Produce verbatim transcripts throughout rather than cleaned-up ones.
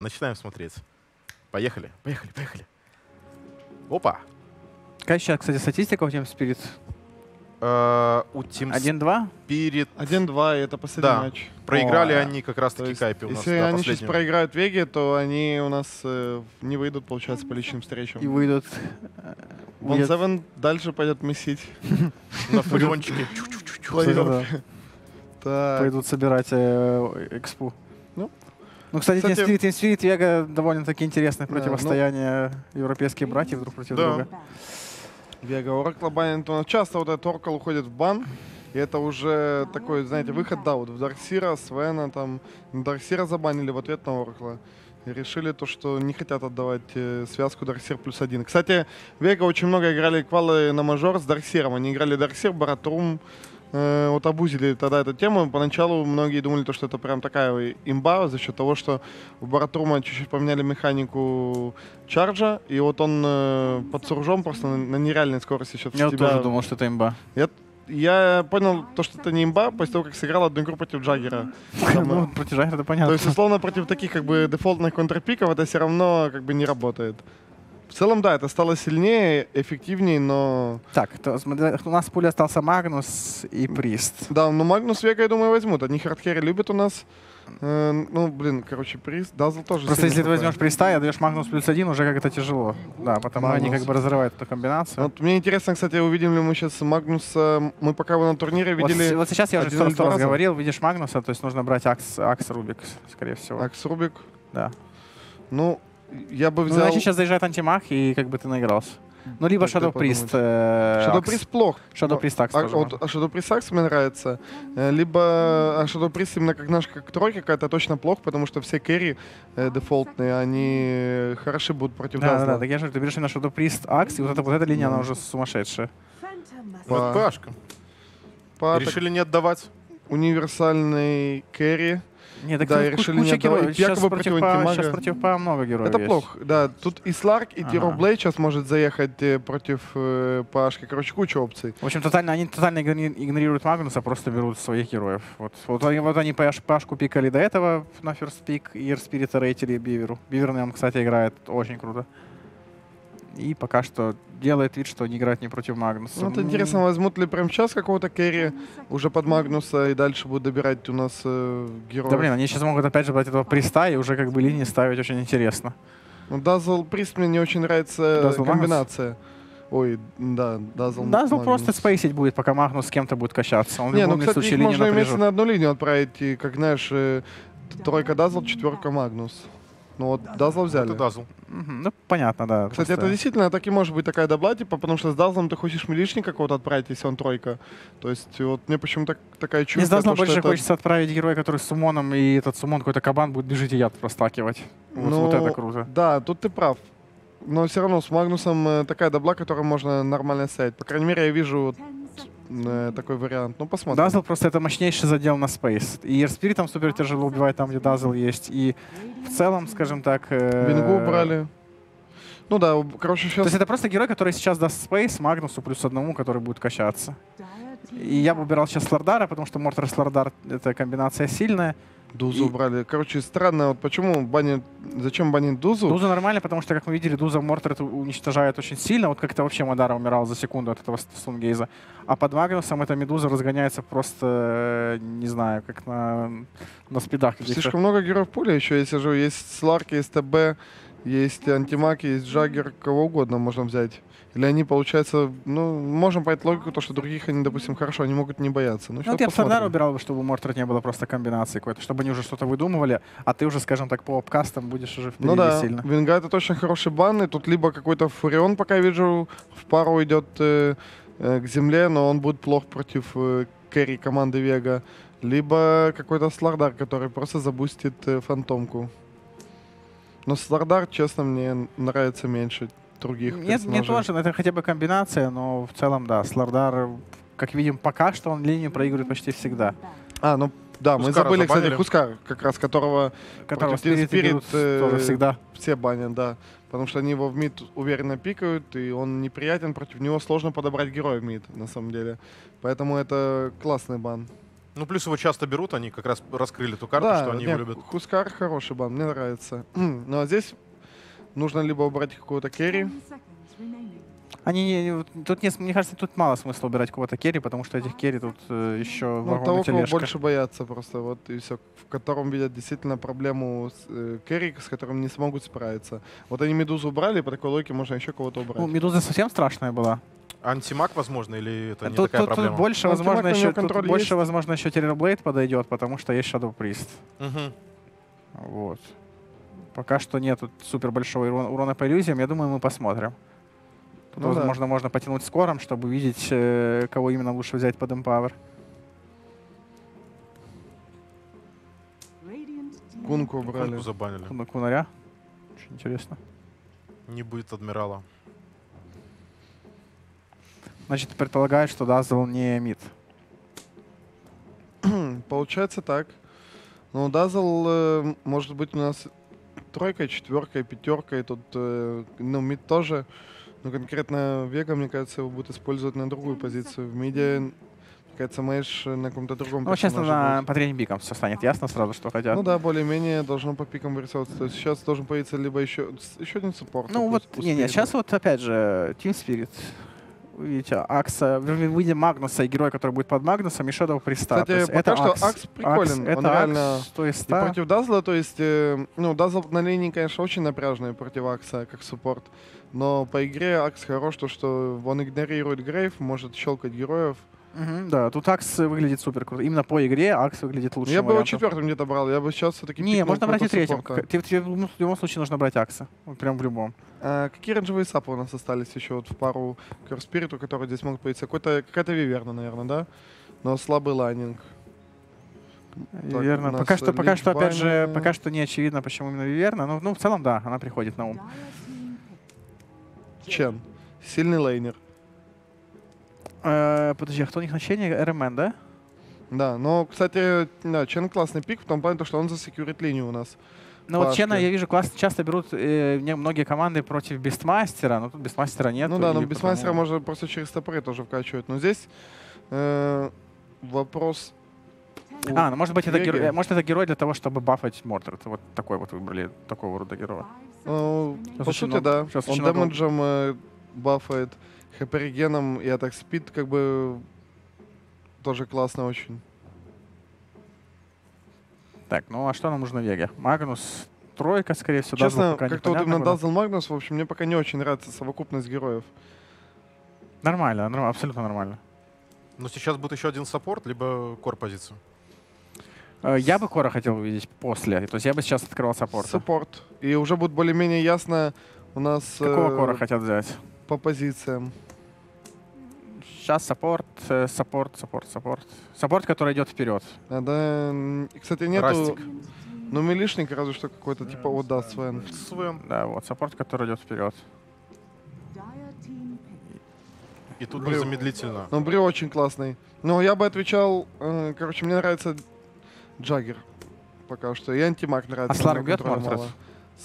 Начинаем смотреть. Поехали, поехали, поехали. Опа. Какая сейчас, кстати, статистика у Team Spirit? Uh, у Team один-два? Spirit... один-два, это последний да. матч. Проиграли О, они как раз-таки Кайпи у нас. Если да, они сейчас проиграют Веге, то они у нас э, не выйдут, получается, по личным встречам. И выйдут... One-Seven дальше пойдет месить. На фуриончике. Пойдут собирать экспу. Ну, кстати, Team Spirit, Team Spirit, Vega довольно-таки интересное да, противостояние. Ну, европейские братья друг против да. друга. Vega Oracle банит. У нас часто вот этот Oracle уходит в бан. И это уже такой, знаете, выход, да, вот в Дарксира, Свена там. Дарксира забанили в ответ на Oracle. И решили то, что не хотят отдавать э, связку Дарксир плюс один. Кстати, Vega очень много играли квалы на мажор с Дарксиром. Они играли Дарксир, Баратрум. Вот обузили тогда эту тему. Поначалу многие думали, что это прям такая имба за счет того, что у Баратрума чуть-чуть поменяли механику чарджа, и вот он под суржом просто на нереальной скорости сейчас. Я тебя... тоже думал, что это имба. Я... Я понял, то, что это не имба, после того, как сыграл одну игру против Джаггера. Ну, против Джаггера, это понятно. То есть, условно, против таких как бы дефолтных контрпиков это все равно как бы не работает. В целом, да, это стало сильнее, эффективнее, но... Так, то, у нас в пуле остался Магнус и Прист. Да, но Магнус Vega, я думаю, возьмут. Они хардкерри любят у нас. Э, ну, блин, короче, Прист, Дазл тоже... Просто если ты возьмешь Приста и отдаешь Магнус плюс один, уже как это тяжело. Да, потому Магнус. Они как бы разрывают эту комбинацию. Вот мне интересно, кстати, увидим ли мы сейчас Магнуса. Мы пока его на турнире видели... Вот, вот сейчас я уже сто раз говорил, видишь Магнуса, то есть нужно брать Акс, Акс Рубик, скорее всего. Акс Рубик? Да. Ну... Я бы взял... Ну, значит, сейчас заезжает антимаг, и как бы ты наигрался. Ну, либо Shadow Priest. Shadow Priest плох. Shadow Priest Axe тоже. Вот Shadow Priest Axe мне нравится. Либо Shadow Priest именно как наш как тройка какая-то точно плох, потому что все керри дефолтные, они хороши будут против нас. Да, да, так я же, ты берешь именно Shadow Priest Axe, и вот эта линия, она уже сумасшедшая. Вот Пашка. Решили не отдавать. Универсальный керри. Нет, так да, и решили не отдавать. Сейчас против, по, сейчас против по много героев это есть. Плохо, да. Тут и Сларк, и ага. Тироблей сейчас может заехать против э, Пашки. Короче, куча опций. В общем, тотально, они тотально игнорируют Магнуса, просто берут своих героев. Вот, вот, вот, вот они Пашку пикали до этого на First Pick, и Эрспирита рейтили Биверу. Бивер, он, кстати, играет очень круто. И пока что делает вид, что не играет не против Магнуса. Вот интересно, возьмут ли прям сейчас какого-то керри уже под Магнуса и дальше будут добирать у нас э, героев. Да блин, они сейчас могут опять же брать этого Приста и уже как бы линии ставить очень интересно. Ну, Дазл Прист мне не очень нравится Dazzle комбинация. Магнус? Ой, да, Дазл Дазл просто спейсить будет, пока Магнус с кем-то будет качаться. Он не, в любом ну, случае линию напряжет. Можно вместе на одну линию отправить, и, как знаешь, э, тройка Дазл, четверка Магнус. Ну вот Дазла взяли. Это Дазл. Угу. Ну, понятно, да. Кстати, просто... это действительно так и может быть такая добла, типа, потому что с Дазлом ты хочешь милишника какого-то отправить, если он тройка. То есть вот мне почему-то так, такая чувство. С Дазлом больше это... хочется отправить героя, который с сумоном, и этот сумон, какой-то кабан, будет бежать и яд простакивать. Вот, ну, вот это круто. Да, тут ты прав. Но все равно с Магнусом такая добла, которую можно нормально ставить. По крайней мере, я вижу... такой вариант. Ну, посмотрим. Дазл просто это мощнейший задел на спейс. И Эрспиритом супер тяжело убивает там, где Дазл есть. И в целом, скажем так... Вингу убрали. Ну да, короче, сейчас... То есть это просто герой, который сейчас даст спейс Магнусу плюс одному, который будет качаться. И я бы убирал сейчас Лордара, потому что Мортар с Лордар — это комбинация сильная. Дузу и... убрали. Короче, странно, вот почему банят, зачем банят Дузу? Дузу нормально, потому что, как мы видели, Дуза Мортар уничтожает очень сильно. Вот как-то вообще Мадара умирал за секунду от этого Сунгейза. А под Магнусом эта Медуза разгоняется просто, не знаю, как на, на спидах. Слишком много героев пули еще, я сижу. Есть Сларк, есть ТБ, есть Антимаг, есть Джаггер, кого угодно можно взять. Или они, получается, ну, можем понять логику, то, что других они, допустим, хорошо, они могут не бояться. Ну, ну вот я Псардар убирал бы, чтобы у Мортар не было просто комбинации какой-то, чтобы они уже что-то выдумывали, а ты уже, скажем так, по апкастам будешь уже впереди ну, да. сильно. Винга это точно хороший бан, и тут либо какой-то Фурион, пока я вижу, в пару идет э, э, к земле, но он будет плох против э, керри команды Vega, либо какой-то Слардар, который просто забустит э, фантомку. Но Слардар, честно, мне нравится меньше. Других нет, не тоже, это хотя бы комбинация, но в целом, да, Слардар, как видим, пока что он линию проигрывает почти всегда. А, ну да, Хускара мы забыли, забанили. Кстати, Хускар, как раз, которого, которого Spirit, Spirit, э, тоже всегда. Все банят, да, потому что они его в мид уверенно пикают, и он неприятен, против него сложно подобрать героя в мид, на самом деле. Поэтому это классный бан. Ну, плюс его часто берут, они как раз раскрыли ту карту, да, что они нет, его любят. Хускар хороший бан, мне нравится. Ну, а здесь нужно либо убрать какого-то керри. Они, тут не, мне кажется, тут мало смысла убирать кого-то керри, потому что этих керри тут э, еще ну, того, кого больше боятся просто, вот и все, в котором видят действительно проблему с, э, керри, с которым не смогут справиться. Вот они медузу убрали, по такой логике можно еще кого-то убрать. Ну, медуза совсем страшная была. Антимаг, возможно, или это не тут, такая тут проблема? Больше, ну, возможно, еще, тут больше, возможно, еще Террорблейд подойдет, потому что есть Shadow Priest. Угу. Вот. Пока что нет супер большого урона по иллюзиям, я думаю, мы посмотрим. Ну, возможно, да. можно потянуть скором, чтобы видеть, кого именно лучше взять под Empower. Кунку убрали. Кунку забанили. Куна, кунаря. Очень интересно. Не будет адмирала. Значит, предполагает, что Дазл не мид. Получается так. Ну, Дазл может быть у нас тройка, четверка, пятерка, и тут ну, мид тоже. Ну, конкретно Вега, мне кажется, его будут использовать на другую позицию. В миде, мне кажется, Мэйш на каком-то другом Ну, сейчас на, по трем пикам все станет ясно сразу, что хотят. Ну да, более-менее должно по пикам вырисовываться. То есть сейчас должен появиться либо еще, еще один суппорт. Ну вот, не-не, сейчас вот опять же Team Spirit. Видите, Акса, выйдем Магнуса и герой, который будет под Магнусом, и Shadow Priest'а. Кстати, пока что Акс приколен. Акс, он это реально Акс, то есть, и да. против Дазла, то есть, ну, Дазл на линии, конечно, очень напряжный против Акса, как суппорт. Но по игре Акс хорош, то, что он игнорирует Грейв, может щелкать героев. Угу, да, тут Акс выглядит супер круто. Именно по игре Акс выглядит лучше. Я бы его четвертым где-то брал, я бы сейчас все-таки не, можно брать и третьим. Тебе в любом случае нужно брать Акса. Вот прям в любом. А, какие ренджевые сапы у нас остались еще вот в пару Керспириту, который здесь могут появиться? Какая-то Виверна, наверное, да? Но слабый лайнинг. Виверна. Пока что, пока что, опять же, пока что не очевидно, почему именно Виверна. Но ну, в целом, да, она приходит на ум. Чен. Сильный лейнер. Подожди, а кто у них значение? РМН, да? Да, но, кстати, да, Чен классный пик в том плане, что он засекьюрит линию у нас. Ну вот Чена, я вижу, класс, часто берут э, многие команды против Бестмастера, но тут Бестмастера нет. Ну да, но Бестмастера потому... можно просто через топоры тоже вкачивать. Но здесь э, вопрос... А, ну может быть это герой, может это герой для того, чтобы бафать Мордред. Вот такой вот выбрали, такого рода героя. Ну, сейчас по сути, много, да. Сейчас он дэмэджем э, бафает. Хепаригеном и атак спид как бы тоже классно очень. Так, ну а что нам нужно Веге? Магнус, тройка, скорее всего, Честно, как-то вот именно Дазл Магнус, в общем, мне пока не очень нравится совокупность героев. Нормально, норм, абсолютно нормально. Но сейчас будет еще один саппорт, либо кор-позицию. Я бы кора хотел увидеть после, то есть я бы сейчас открывал саппорт. Саппорт. И уже будет более-менее ясно у нас… Какого кора хотят взять? По позициям. Сейчас саппорт, саппорт, саппорт, саппорт. Саппорт, который идет вперед. А, да. И, кстати, нету... Ну, милишник, разве что какой-то, yeah, типа, вот, да, Свен. Свен. Да, вот, саппорт, который идет вперед. И тут Брю незамедлительно. Ну, Брю очень классный. Но я бы отвечал... Э, короче, мне нравится Джаггер пока что. И антимаг нравится. А Сларк бьет Мортред?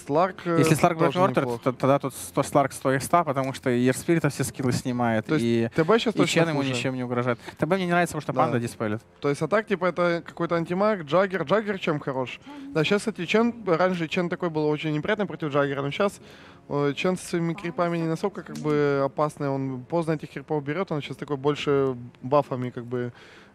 Сларк, если Сларк будет Мортред, то тогда тут сто Сларк, сто Х, потому что и Спирита все скиллы снимает, то и, и Чен ему ничем не угрожает. ТБ мне не нравится, потому что да. панда диспелит. То есть атак типа это какой-то антимаг, Джаггер. Джаггер чем хорош? Да, сейчас, кстати, Чен, раньше Чен такой был очень неприятный против Джаггера, но сейчас Чен с своими крипами не настолько как бы опасный, он поздно этих крипов берет, он сейчас такой больше бафами как бы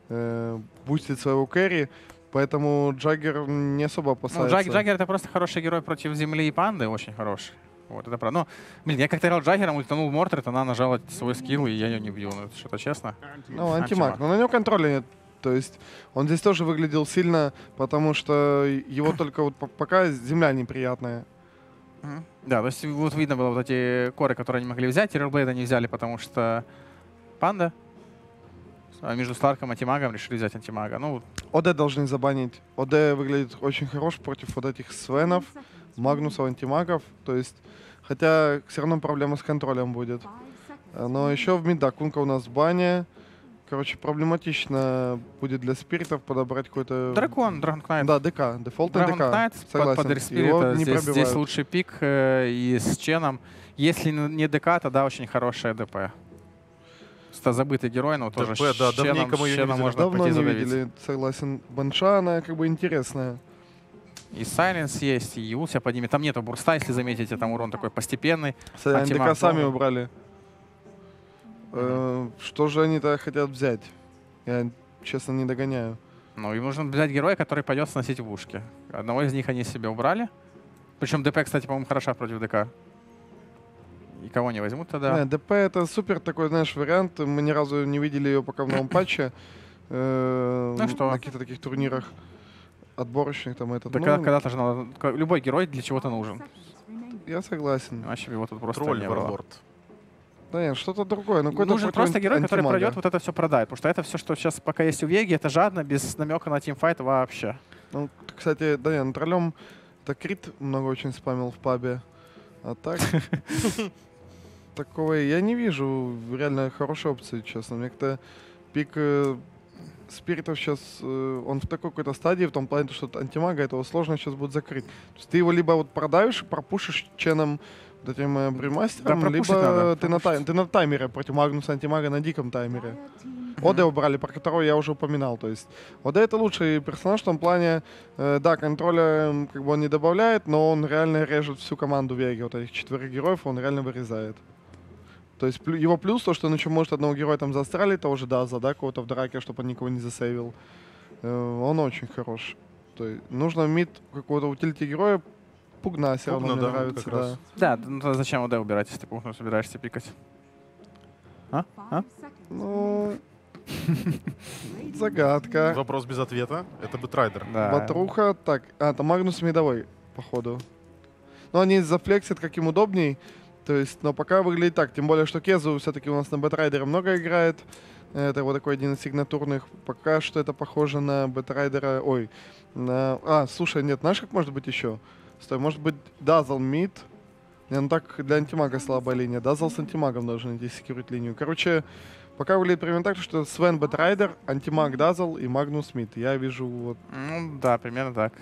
э, бустит своего керри. Поэтому Джаггер не особо опасается. Ну, Джаг, Джаггер — это просто хороший герой против земли и панды, очень хороший. Вот, это правда. Ну, блин, я как-то играл Джаггером, ультанул Мортред, она нажала свой скилл, и я ее не бью. Ну, это что-то честно. Ну, антимаг. Анти но на него контроля нет. То есть он здесь тоже выглядел сильно, потому что его только вот пока земля неприятная. Да, то есть вот видно было вот эти коры, которые они могли взять. Террорблейда не взяли, потому что панда. А между Сларком и антимагом решили взять антимага. Ну, ОД должны забанить. ОД выглядит очень хорош против вот этих Свенов, Магнусов, антимагов. То есть, хотя все равно проблема с контролем будет. Но еще в мида Кунка у нас в бане. Короче, проблематично будет для спиритов подобрать какой-то... Дракон, Драгон Кнайт. Да, ДК, дефолтный ДК. Драгон Кнайт, под Спирита, здесь, здесь лучший пик э, и с Ченом. Если не ДК, тогда очень хорошая ДП. Это забытый герой, но тоже да, да, щеном, щеном можно давно пойти задавить. Видели, согласен. Банша, она как бы интересная. И Сайленс есть, и Юлся поднимет. Там нету бурста, если заметите, там урон такой постепенный. эн дэ ка сами убрали. Э, что же они-то хотят взять? Я, честно, не догоняю. Ну, им нужно взять героя, который пойдет сносить в ушки. Одного из них они себе убрали. Причем ДП, кстати, по-моему, хороша против ДК. И кого не возьмут тогда? Yeah, ДП — это супер такой, знаешь, вариант. Мы ни разу не видели ее пока в новом патче. Э, ну что? На каких-то таких турнирах отборочных там этот. Да, ну, когда-то же надо... Любой герой для чего-то нужен. Я согласен. Вообще его тут просто тролль не было. Да нет, что-то другое. Ну, нужен просто герой, который пройдет, вот это все продает. Потому что это все, что сейчас пока есть у Веги, это жадно, без намека на тимфайт вообще. Ну, кстати, да нет, троллем это Крит много очень спамил в пабе. А так... Такого я не вижу реально хорошей опции, честно. Мне как-то пик э, Спиритов сейчас, э, он в такой какой-то стадии, в том плане, что антимага этого сложно сейчас будет закрыть. То есть ты его либо вот продаешь, пропушишь ченом вот этим э, бремастером, да, либо надо, ты, на тай, ты на таймере против Магнуса антимага, на диком таймере. Оде убрали, про которого я уже упоминал. То есть Оде — это лучший персонаж в том плане, э, да, контроля как бы он не добавляет, но он реально режет всю команду Веги. Вот этих четверых героев он реально вырезает. То есть его плюс то, что он еще может одного героя там застрелить, того же Даза, да, кого-то в драке, чтобы он никого не засейвил. Он очень хорош. То есть нужно мид какого-то утилити героя. Пугна все равно мне нравится. Да, да, ну то зачем ОД убирать, если ты Пугну собираешься пикать? А? А? Ну... Загадка. Вопрос без ответа. Это Битрайдер. Батруха, так. А, там Магнус мидовой, походу. Но они зафлексят, как им удобней. То есть, но пока выглядит так. Тем более, что Кезу все-таки у нас на Бэтрайдере много играет. Это вот такой один из сигнатурных. Пока что это похоже на Бэтрайдера. Ой. На... А, слушай, нет, знаешь, как может быть еще? Стой, может быть, Дазл мид. Не, ну так для антимага слабая линия. Дазл с антимагом должен идти секьюрить линию. Короче, пока выглядит примерно так, что Свен Бэтрайдер, антимаг Дазл и Магнус мид. Я вижу вот... Ну да, примерно так.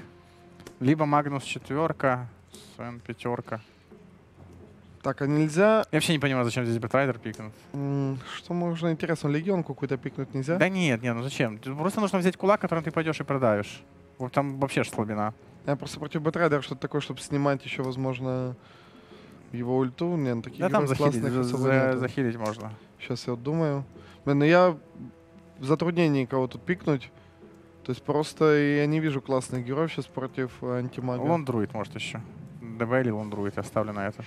Либо Магнус четверка, Свен пятерка. Так, а нельзя... Я вообще не понимаю, зачем здесь Бэтрайдер пикнуть. Что можно интересно? Легион какую-то пикнуть нельзя? Да нет, нет, ну зачем? Просто нужно взять кулак, которым ты пойдешь и продаешь. Вот там вообще ж слабина. Я просто против Бэтрайдера что-то такое, чтобы снимать еще, возможно, его ульту. Нет, такие да там захилить, за захилить можно. Сейчас я вот думаю. Блин, ну я в затруднении кого тут пикнуть. То есть просто я не вижу классных героев сейчас против антимага. Лондруид может еще. ДБ или Лондруид, я ставлю на это.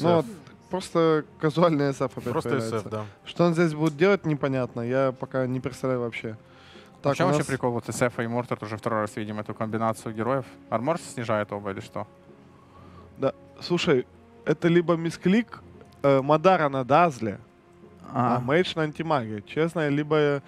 Ну, просто казуальный эс эф опять просто эс эф, да. Что он здесь будет делать, непонятно. Я пока не представляю вообще. Так, вообще, нас... вообще прикол, вот эс эф и Мортард уже второй раз видим эту комбинацию героев. Армор снижает оба или что? Да, слушай, это либо мисклик э, Мадара на Дазле, а, -а, -а. а Мейдж на антимаге. Честно, либо...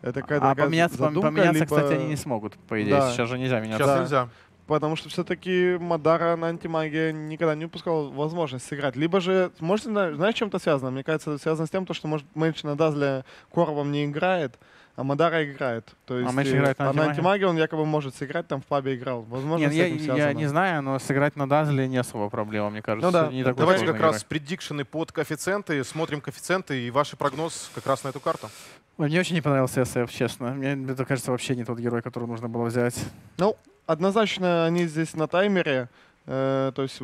Это какая-то а поменяться, задумка, поменяться либо... кстати, они не смогут, по идее. Да. Сейчас же нельзя меняться. Сейчас да. нельзя. Потому что все-таки Мадара на антимаге никогда не упускал возможность сыграть. Либо же, может, знаешь, чем это связано? Мне кажется, это связано с тем, что, может, Мейдж на Дазле Коровом не играет, а Мадара играет. То есть, а играет на, а на антимаге он якобы может сыграть, там в пабе играл. Возможно, нет, с этим я, связано. Я не знаю, но сыграть на Дазле не особо проблема, мне кажется. Ну, да. не так Давайте как играть. раз предикшены под коэффициенты, смотрим коэффициенты и ваш прогноз как раз на эту карту. Мне очень не понравился эс эф, честно. Мне это кажется вообще не тот герой, который нужно было взять. Ну, однозначно они здесь на таймере. Э, то есть,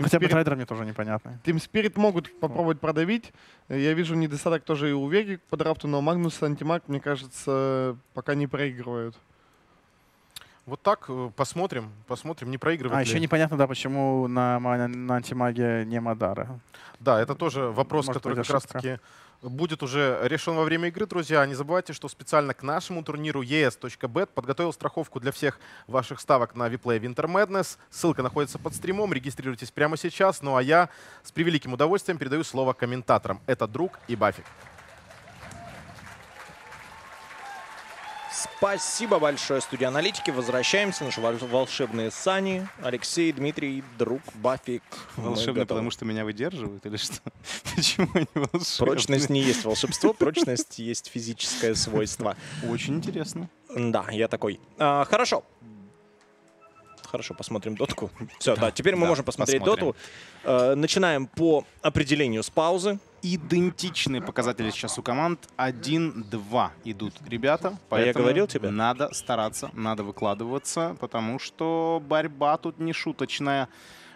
хотя бы трейдер мне тоже непонятно. Team Spirit могут попробовать продавить. Я вижу недостаток тоже и у Веги по драфту, но Магнус и антимаг, мне кажется, пока не проигрывают. Вот так посмотрим, посмотрим, не проигрывает. А ли. еще непонятно, да, почему на, на антимаге не Мадара. Да, это тоже вопрос, Может, который как раз-таки будет уже решен во время игры, друзья. Не забывайте, что специально к нашему турниру и эс точка бет подготовил страховку для всех ваших ставок на WePlay Winter Madness. Ссылка находится под стримом, регистрируйтесь прямо сейчас. Ну а я с превеликим удовольствием передаю слово комментаторам. Это Друг и Бафик. Спасибо большое, студия аналитики. Возвращаемся. Наши волшебные сани. Алексей, Дмитрий, Друг, Бафик. Волшебные, потому что меня выдерживают или что? Почему они волшебные? Прочность не есть волшебство, прочность есть физическое свойство. Очень интересно. Да, я такой. А, хорошо. Хорошо, посмотрим дотку. Все, да, да теперь мы да, можем посмотреть посмотрим. доту. Начинаем по определению с паузы. идентичные показатели сейчас у команд. один-два идут ребята. Поэтому а я говорил тебе? Надо стараться, надо выкладываться, потому что борьба тут не шуточная.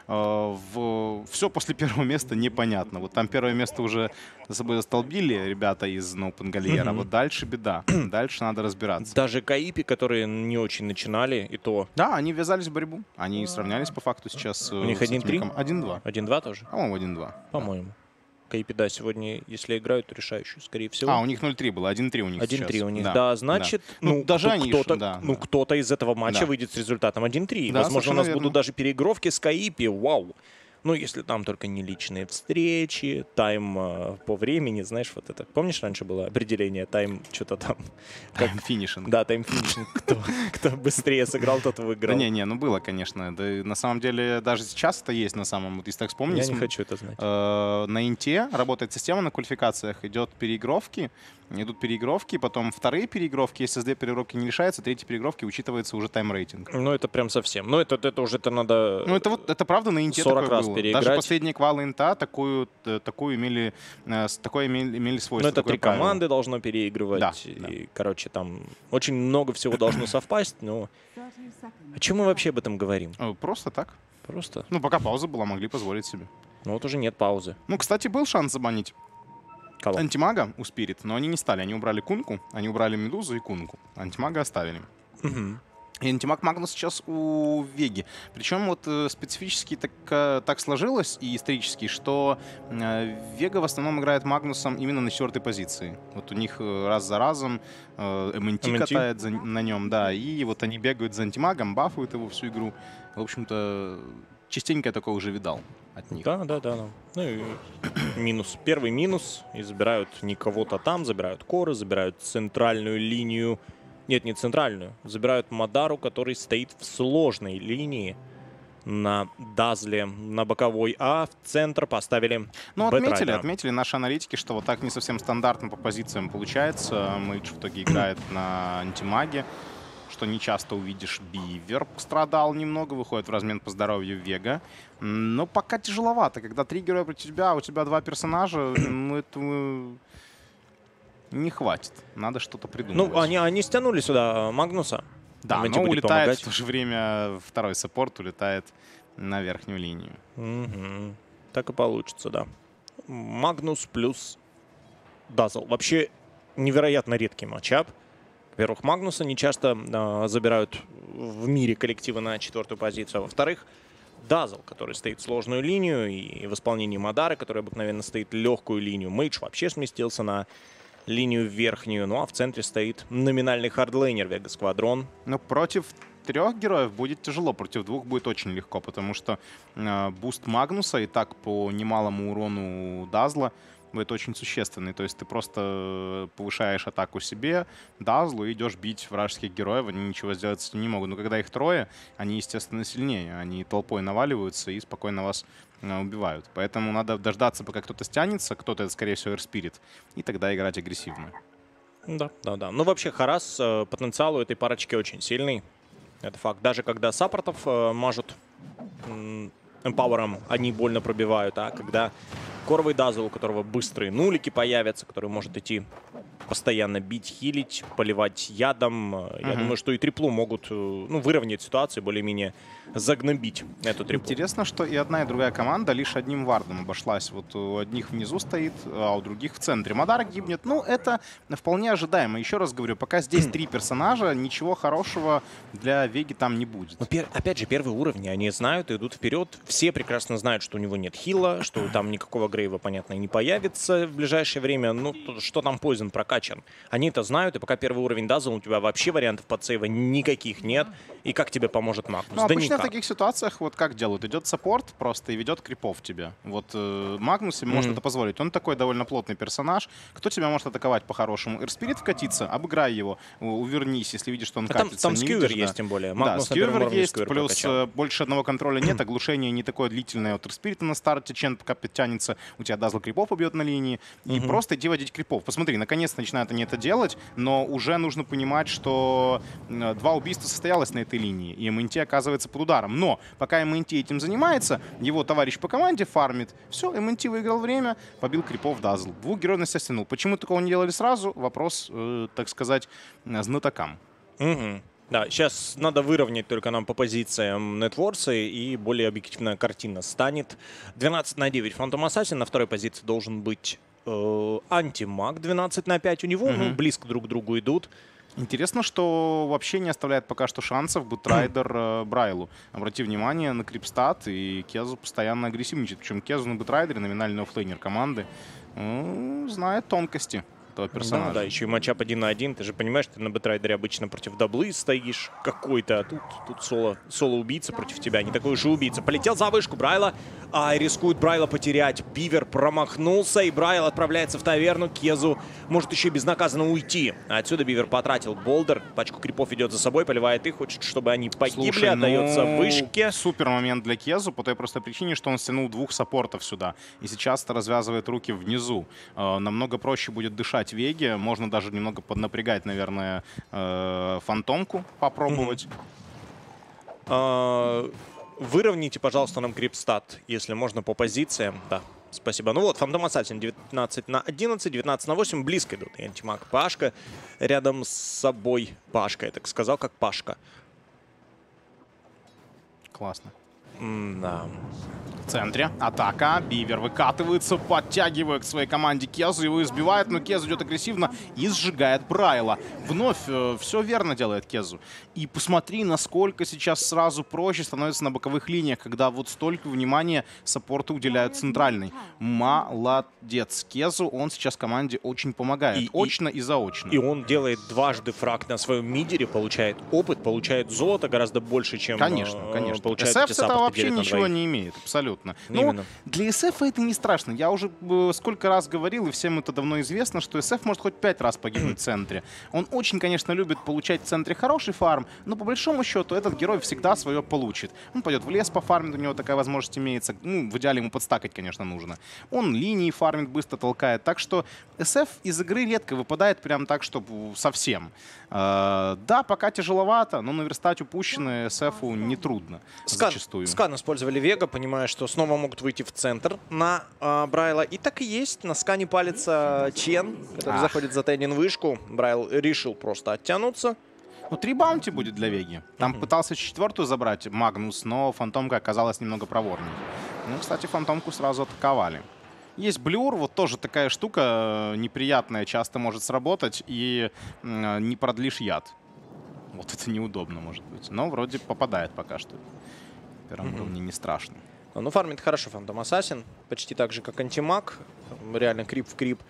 В... Все после первого места непонятно. Вот там первое место уже за собой застолбили ребята из NoPangolier. Mm-hmm. Вот дальше беда. Дальше надо разбираться. Даже Каипи, которые не очень начинали, и то... Да, они ввязались в борьбу. Они сравнялись по факту сейчас. У них один-три? один-два. один-два тоже? По-моему, один-два. По-моему. Каипи, да, сегодня, если играют, то решающую, скорее всего. А, у них ноль-три было, один-три у них один-три у них, да, да значит, да. Ну, ну, даже кто-то да, ну, да. кто-то из этого матча да. выйдет с результатом один-три. Да, возможно, у нас верно. будут даже переигровки с Каипи, вау. Ну, если там только не личные встречи, тайм э, по времени, знаешь, вот это. Помнишь, раньше было определение тайм, что-то там? Тайм-финишинг. Да, тайм-финишинг. Кто, кто быстрее сыграл, тот выиграл. Да не, не, ну было, конечно. Да, на самом деле, даже сейчас это есть на самом, если так вспомнить. Я не хочу это знать. Э, на Инте работает система на квалификациях, идет переигровки. Идут переигровки, потом вторые переигровки. Если две переигровки не решаются, третьи переигровки учитывается уже тайм-рейтинг. Ну, это прям совсем. Ну, это, это уже это надо. Ну, это вот это правда на Инте сорок раз было. Переиграть. Даже последние квалы Инта такую, такую имели, такое имели, имели свойство. Ну, это три правило. команды должно переигрывать. Да, и, да. короче, там очень много всего должно совпасть. Но о чем мы вообще об этом говорим? Просто так. Просто. Ну, пока пауза была, могли позволить себе. Ну, вот уже нет паузы. Ну, кстати, был шанс забанить Кого? антимага у Spirit, но они не стали. Они убрали Кунку, они убрали Медузу и Кунку. Антимага оставили. Угу. И антимаг Магнус сейчас у Веги. Причем вот э, специфически так, э, так сложилось и исторически, что э, Вега в основном играет Магнусом именно на четвертой позиции. Вот у них раз за разом э, МНТ катает за, на нем, да. И вот они бегают за антимагом, бафуют его всю игру. В общем-то, частенько я такое уже видал от них. Да, да, да. да. Ну и минус. Первый минус. И забирают не кого-то там, забирают коры, забирают центральную линию. Нет, не центральную. Забирают Мадару, который стоит в сложной линии на Дазле, на боковой А, в центр поставили. Ну, отметили, отметили наши аналитики, что вот так не совсем стандартно по позициям получается. Мейдж в итоге играет на антимаге, что не часто увидишь. Бивер страдал немного, выходит в размен по здоровью Вега. Но пока тяжеловато, когда три героя против тебя, у тебя два персонажа, ну, это... Не хватит. Надо что-то придумать. Ну, они, они стянули сюда Магнуса. Да, но улетает помогать. В то же время второй саппорт улетает на верхнюю линию. Угу. Так и получится, да. Магнус плюс Дазл. Вообще невероятно редкий матчап. Во-первых, Магнуса не часто э, забирают в мире коллективы на четвертую позицию. А во-вторых, Дазл, который стоит сложную линию, и в исполнении Мадары, который обыкновенно стоит легкую линию. Мейдж вообще сместился на линию верхнюю, ну а в центре стоит номинальный хардлейнер Vega Squadron. Но против трех героев будет тяжело, против двух будет очень легко, потому что э, буст Магнуса и так по немалому урону Дазла будет очень существенный. То есть ты просто повышаешь атаку себе, Дазлу, и идешь бить вражеских героев, они ничего сделать с этим не могут. Но когда их трое, они, естественно, сильнее, они толпой наваливаются и спокойно вас убивают. Поэтому надо дождаться, пока кто-то стянется, кто-то, это, скорее всего, Airspirit, и тогда играть агрессивно. Да, да, да. Ну, вообще, Харас, потенциал у этой парочки очень сильный. Это факт. Даже когда саппортов мажут эмпауэром, они больно пробивают, а когда коровый Дазл, у которого быстрые нулики появятся, который может идти постоянно бить, хилить, поливать ядом. Uh-huh. Я думаю, что и триплу могут ну, выровнять ситуацию, более-менее загнобить эту триплу. Интересно, что и одна, и другая команда лишь одним вардом обошлась. Вот у одних внизу стоит, а у других в центре. Мадара гибнет. Ну, это вполне ожидаемо. Еще раз говорю, пока здесь три персонажа, ничего хорошего для Веги там не будет. Но, опять же, первые уровни они знают и идут вперед. Все прекрасно знают, что у него нет хила, что там никакого грейва, понятно, и не появится в ближайшее время. Ну, что там Poison прокачивает? Они это знают, и пока первый уровень Дазл, у тебя вообще вариантов подсейва никаких нет. И как тебе поможет Магнус? Ну, да обычно никак. В таких ситуациях вот как делают? Идет саппорт просто и ведет крипов тебе. Вот э, Магнус им mm-hmm. может это позволить. Он такой довольно плотный персонаж. Кто тебя может атаковать по-хорошему? Airspirit вкатится, обыграй его, увернись, если видишь, что он а катится. Там, там скьювер есть, да. тем более. Магнус, да, скьювер есть, скьювер плюс прокачал. Больше одного контроля нет, оглушение не такое длительное от Airspirit на старте. Чен пока подтянется, у тебя Дазл крипов убьет на линии. Mm-hmm. И просто иди водить крипов. Посмотри, наконец-то начинают они это делать, но уже нужно понимать, что два убийства состоялось на этой линии, и МНТ оказывается под ударом. Но пока МНТ этим занимается, его товарищ по команде фармит, все, МНТ выиграл время, побил крипов, дазл. Двух героев на себя стянул. Почему такого не делали сразу? Вопрос, э, так сказать, знатокам. Mm-hmm. Да, сейчас надо выровнять только нам по позициям нетворсы, и более объективная картина станет. двенадцать на девять Phantom Assassin на второй позиции должен быть э, антимаг. двенадцать на пять у него, mm-hmm. ну, близко друг к другу идут. Интересно, что вообще не оставляет пока что шансов Бэтрайдер э, Брайлу. Обрати внимание на крипстат, и Кезу постоянно агрессивничает. Причем Кезу на Бэтрайдере, номинальный оффлейнер команды, э, знает тонкости персонажа. Да, да, еще и матчап один на один. Ты же понимаешь, ты на Бэтрайдере обычно против даблы стоишь какой-то, а тут, тут соло, соло-убийца против тебя. Не такой же убийца. Полетел за вышку Брайла, а рискует Брайла потерять. Бивер промахнулся, и Брайл отправляется в таверну. Кезу может еще и безнаказанно уйти. Отсюда Бивер потратил болдер. Пачку крипов идет за собой, поливает их, хочет, чтобы они погибли. Слушай, отдается ну... вышке. Супер момент для Кезу по той простой причине, что он стянул двух саппортов сюда. И сейчас развязывает руки внизу. Э, намного проще будет дышать Веги. Можно даже немного поднапрягать, наверное, фантомку попробовать. Выровняйте, пожалуйста, нам крипстат, если можно, по позициям. Да, спасибо. Ну вот, Phantom Assassin девятнадцать на одиннадцать, девятнадцать на восемь. Близко идут. И антимаг Пашка рядом с собой. Пашка, я так сказал, как Пашка. Классно. Да. В центре атака. Бивер выкатывается, подтягивая к своей команде Кезу. Его избивает, но Кезу идет агрессивно и сжигает Брайла. Вновь э, все верно делает Кезу. И посмотри, насколько сейчас сразу проще становится на боковых линиях, когда вот столько внимания саппорты уделяют центральной. Молодец. Кезу, он сейчас команде очень помогает. И, очно и, и заочно. И он делает дважды фраг на своем мидере, получает опыт, получает золото гораздо больше, чем конечно, конечно. Получает эс эф это вообще ничего не имеет, абсолютно. Но для эс эф это не страшно. Я уже сколько раз говорил, и всем это давно известно, что эс эф может хоть пять раз погибнуть в центре. Он очень, конечно, любит получать в центре хороший фарм, но по большому счету этот герой всегда свое получит. Он пойдет в лес пофармит, у него такая возможность имеется. Ну, в идеале ему подстакать, конечно, нужно. Он линии фармит, быстро толкает. Так что эс эф из игры редко выпадает прям так, чтобы совсем. Да, пока тяжеловато, но наверстать упущенное эс эфу нетрудно зачастую. Скан использовали Вега, понимая, что снова могут выйти в центр на э, Брайла. И так и есть. На скане палится Чен, который Ах. заходит за Теннин вышку. Брайл решил просто оттянуться. Ну, три баунти будет для Веги. Там mm-hmm. пытался четвертую забрать Магнус, но фантомка оказалась немного проворнее. Ну, кстати, фантомку сразу атаковали. Есть блюр, вот тоже такая штука неприятная, часто может сработать, и э, не продлишь яд. Вот это неудобно, может быть. Но вроде попадает пока что. В первом уровне не страшно. Ну, фармит хорошо Phantom Assassin. Почти так же, как антимаг. Реально крип в крип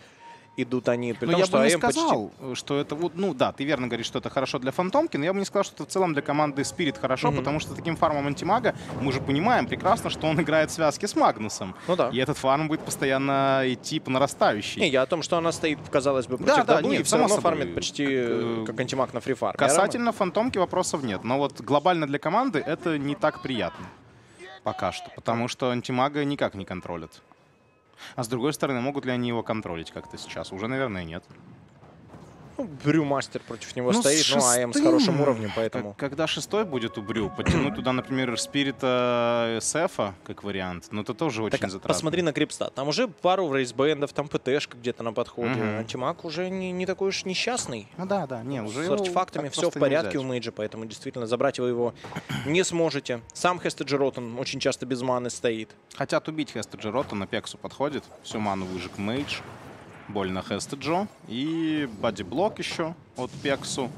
идут они. При том, я что бы не АМ сказал, почти... что это... вот, ну да, ты верно говоришь, что это хорошо для фантомки, но я бы не сказал, что это в целом для команды Spirit хорошо, mm-hmm. потому что таким фармом антимага мы же понимаем прекрасно, что он играет в связке с Магнусом. Ну, да. И этот фарм будет постоянно идти по нарастающей. Не, я о том, что она стоит, казалось бы, против да, да, даблы, нет, и все равно фармит почти как, как антимаг на фрифарм. Касательно фантомки вопросов нет, но вот глобально для команды это не так приятно пока что, потому что антимага никак не контролят. А с другой стороны, могут ли они его контролить как-то сейчас? Уже, наверное, нет. Ну, Брюмастер против него ну, стоит, но АМ с хорошим уровнем, поэтому... Когда шестой будет у Брю, подтянуть туда, например, Спирита эс эфа, как вариант, но это тоже так очень затратно. Посмотри на крипстат. Там уже пару рейсбендов, там ПТшка где-то на подходе. Mm-hmm. Антимаг уже не, не такой уж несчастный. Ну да, да, не, уже с артефактами все в порядке у Мейджа, поэтому действительно забрать вы его не сможете. Сам Хестеджеротон очень часто без маны стоит. Хотят убить Хестеджеротона, Пексу подходит, всю ману выжег Мейдж. Больно Хестеджо. И бодиблок еще от Пексу.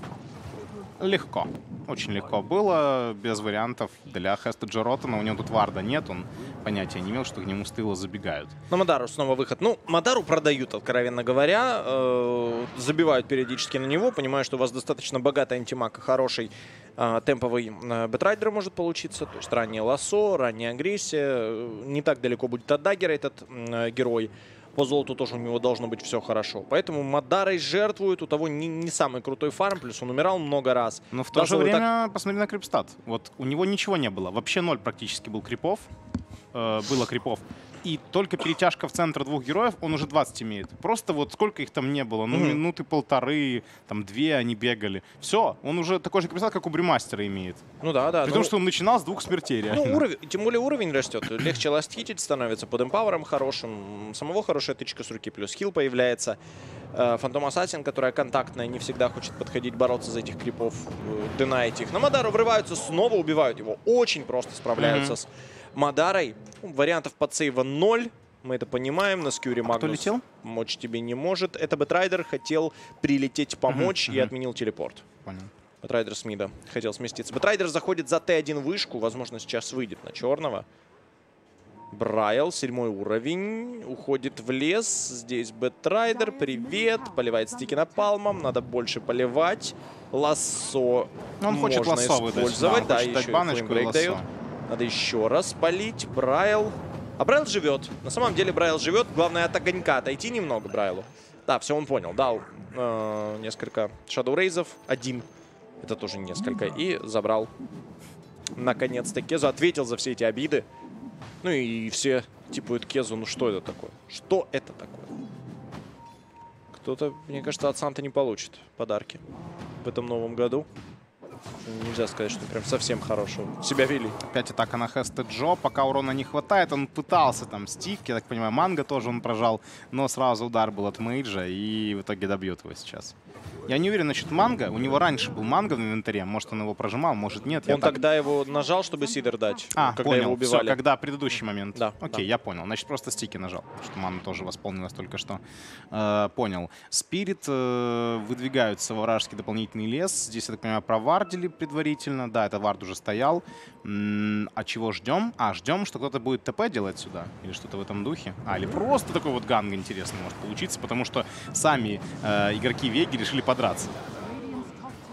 Легко. Очень легко было. Без вариантов для Хестеджо Ротана. У него тут варда нет. Он понятия не имел, что к нему с тыла забегают. На Мадару снова выход. Ну, Мадару продают, откровенно говоря. Э-э забивают периодически на него. Понимаю, что у вас достаточно богатый антимаг и хороший э темповый э бэтрайдер может получиться. То есть раннее лассо, ранняя агрессия. Не так далеко будет от даггера этот э герой. По золоту тоже у него должно быть все хорошо. Поэтому Мадарой жертвует. У того не, не самый крутой фарм. Плюс он умирал много раз. Но в то же время, так... посмотри на крипстат. Вот у него ничего не было. Вообще ноль практически был крипов. Э, было крипов и только перетяжка в центр двух героев, он уже двадцать имеет. Просто вот сколько их там не было, ну, mm-hmm. минуты полторы, там, две они бегали. Все, он уже такой же капитал, как у Брюмастера имеет. Ну да, да. При том, ну... что он начинал с двух смертей, реально. Ну, уров... тем более уровень растет, легче ластхитить становится, под эмпауэром хорошим, самого хорошая тычка с руки, плюс хил появляется. Фантом Ассасин, которая контактная, не всегда хочет подходить, бороться за этих крипов, динать их. На Мадару врываются, снова убивают его. Очень просто справляются mm-hmm. с Мадарой. Вариантов подсейва ноль. Мы это понимаем. На скьюре Магнус. Кто летел? Мочь тебе не может. Это Бэтрайдер хотел прилететь помочь mm-hmm. и отменил телепорт. Понял. Бэтрайдер с мида хотел сместиться. Бэтрайдер заходит за тэ один вышку. Возможно, сейчас выйдет на черного. Брайл, седьмой уровень, уходит в лес. Здесь Бэтрайдер, привет. Поливает стики напалмом, надо больше поливать. Лассо он можно лассо использовать. Да, да, еще и флеймбрейк дает. Надо еще раз полить. Брайл. А Брайл живет. На самом деле Брайл живет. Главное от огонька отойти немного Брайлу. Да, все, он понял. Дал э, несколько шадоурейзов. Один. Это тоже несколько. И забрал. Наконец-то Кезу ответил за все эти обиды. Ну и все типуют Кезу, ну что это такое? Что это такое? Кто-то, мне кажется, от Санты не получит подарки в этом новом году. Нельзя сказать, что прям совсем хорошего. Себя вели. Опять атака на Хеста Джо. Пока урона не хватает, он пытался там стик, я так понимаю, манго тоже он прожал. Но сразу удар был от Мейджа, и в итоге добьет его сейчас. Я не уверен насчет манго. У него раньше был манго в инвентаре. Может, он его прожимал, может, нет. Он так... тогда его нажал, чтобы сидер дать. А, когда понял. Его убивали. Все, когда предыдущий момент. Да, окей, да. Я понял. Значит, просто стики нажал, что манго тоже восполнилось только что. Э, понял. Спирит э, выдвигаются во вражеский дополнительный лес. Здесь, я так понимаю, провардили предварительно. Да, это вард уже стоял. М-м, а чего ждем? А, ждем, что кто-то будет ТП делать сюда. Или что-то в этом духе. А, или просто такой вот ганг интересный может получиться, потому что сами э, игроки Веги решили подраться.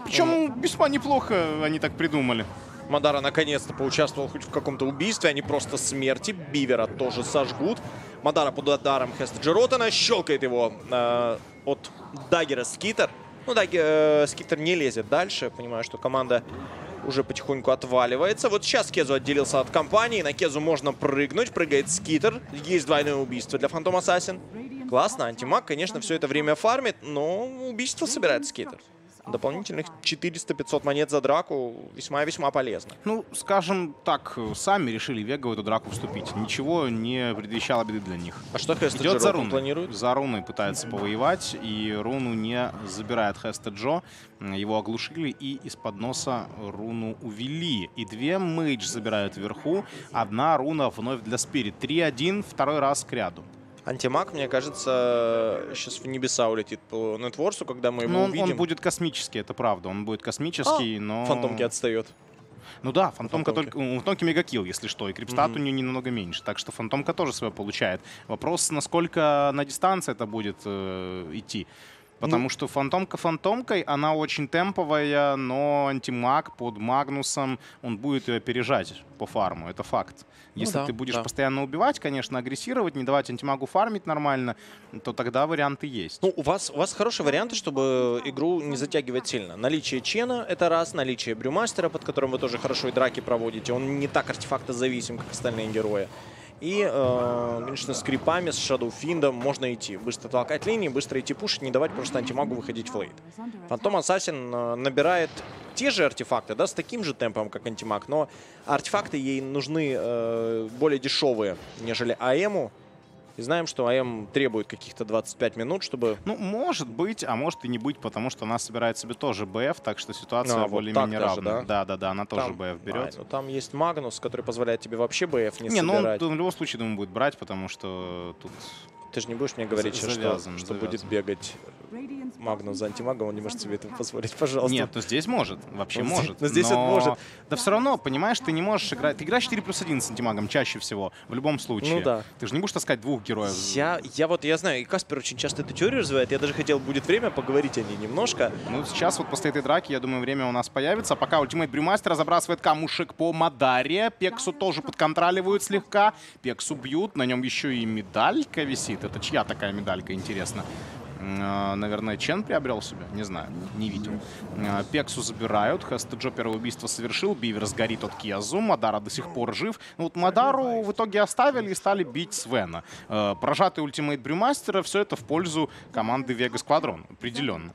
Причем весьма неплохо они так придумали. Мадара наконец-то поучаствовал хоть в каком-то убийстве, они просто смерти. Бивера тоже сожгут. Мадара под ударом Хеста Джеротона, щелкает его э, от даггера Скитер. Ну, даг, э, Скитер не лезет дальше. Я понимаю, что команда уже потихоньку отваливается. Вот сейчас Кезу отделился от компании. На Кезу можно прыгнуть. Прыгает Скитер. Есть двойное убийство для Фантом Ассасин. Классно. Антимаг, конечно, все это время фармит, но убийство собирает Скитер. Дополнительных четыреста-пятьсот монет за драку весьма-весьма полезно. Ну, скажем так, сами решили Вега в эту драку вступить. Ничего не предвещало беды для них. А что Хеста Джо за руны планирует? За руны пытается повоевать, и руну не забирает Хеста Джо. Его оглушили и из-под носа руну увели. И две мейдж забирают вверху. Одна руна вновь для Спирит. три-один, второй раз к ряду. Антимаг, мне кажется, сейчас в небеса улетит по нетворсу, когда мы его ну, он, увидим. Он будет космический, это правда. Он будет космический, а, но... Фантомки отстает. Ну да, Фантомка Фантомки. только... У Фантомки мегакилл, если что. И крипстат mm-hmm. у нее не намного меньше. Так что Фантомка тоже свое получает. Вопрос, насколько на дистанции это будет э, идти. Потому ну. что Фантомка Фантомкой, она очень темповая, но антимаг под Магнусом, он будет ее опережать по фарму. Это факт. Если ну, да, ты будешь да. постоянно убивать, конечно, агрессировать, не давать антимагу фармить нормально, то тогда варианты есть. Ну, у вас, у вас хорошие варианты, чтобы игру не затягивать сильно. Наличие Чена — это раз, наличие Брюмастера, под которым вы тоже хорошо и драки проводите. Он не так артефактозависим, как остальные герои. И, э, конечно, с крипами, с шадоуфиндом можно идти. Быстро толкать линии, быстро идти пушить, не давать просто антимагу выходить в лейт. Фантом Ассасин набирает те же артефакты, да, с таким же темпом, как антимаг, но артефакты ей нужны э, более дешевые, нежели АМу. И знаем, что АМ требует каких-то двадцати пяти минут, чтобы... Ну, может быть, а может и не быть, потому что она собирает себе тоже БФ, так что ситуация а, более-менее вот равна. Да-да-да, она там... тоже БФ берет. А, ну, там есть Магнус, который позволяет тебе вообще БФ не, не собирать. Не, ну, в любом случае, думаю, будет брать, потому что тут... Ты же не будешь мне говорить, сейчас, завязан, что, завязан. что будет бегать Магнус за антимагом, он не может себе это позволить, пожалуйста. Нет, то здесь может, вообще он может. Но здесь но... он может. Да все равно, понимаешь, ты не можешь играть. Ты играешь четыре плюс один с антимагом чаще всего, в любом случае. Ну да. Ты же не будешь таскать двух героев. Я, я вот, я знаю, и Каспер очень часто эту теорию развивает, я даже хотел, будет время поговорить о ней немножко. Ну сейчас вот после этой драки, я думаю, время у нас появится. Пока ультимейт Брюмастера забрасывает камушек по Мадаре, Пексу тоже подконтроливают слегка, Пексу бьют, на нем еще и медалька висит. Это чья такая медалька, интересно? Наверное, Чен приобрел себе, не знаю, не видел. Пексу забирают, Хэстэджо первое убийство совершил, Биверс горит от Киязу, Мадара до сих пор жив. Ну вот Мадару в итоге оставили и стали бить Свена. Прожатый ультимейт Брюмастера, все это в пользу команды Vega Squadron, определенно.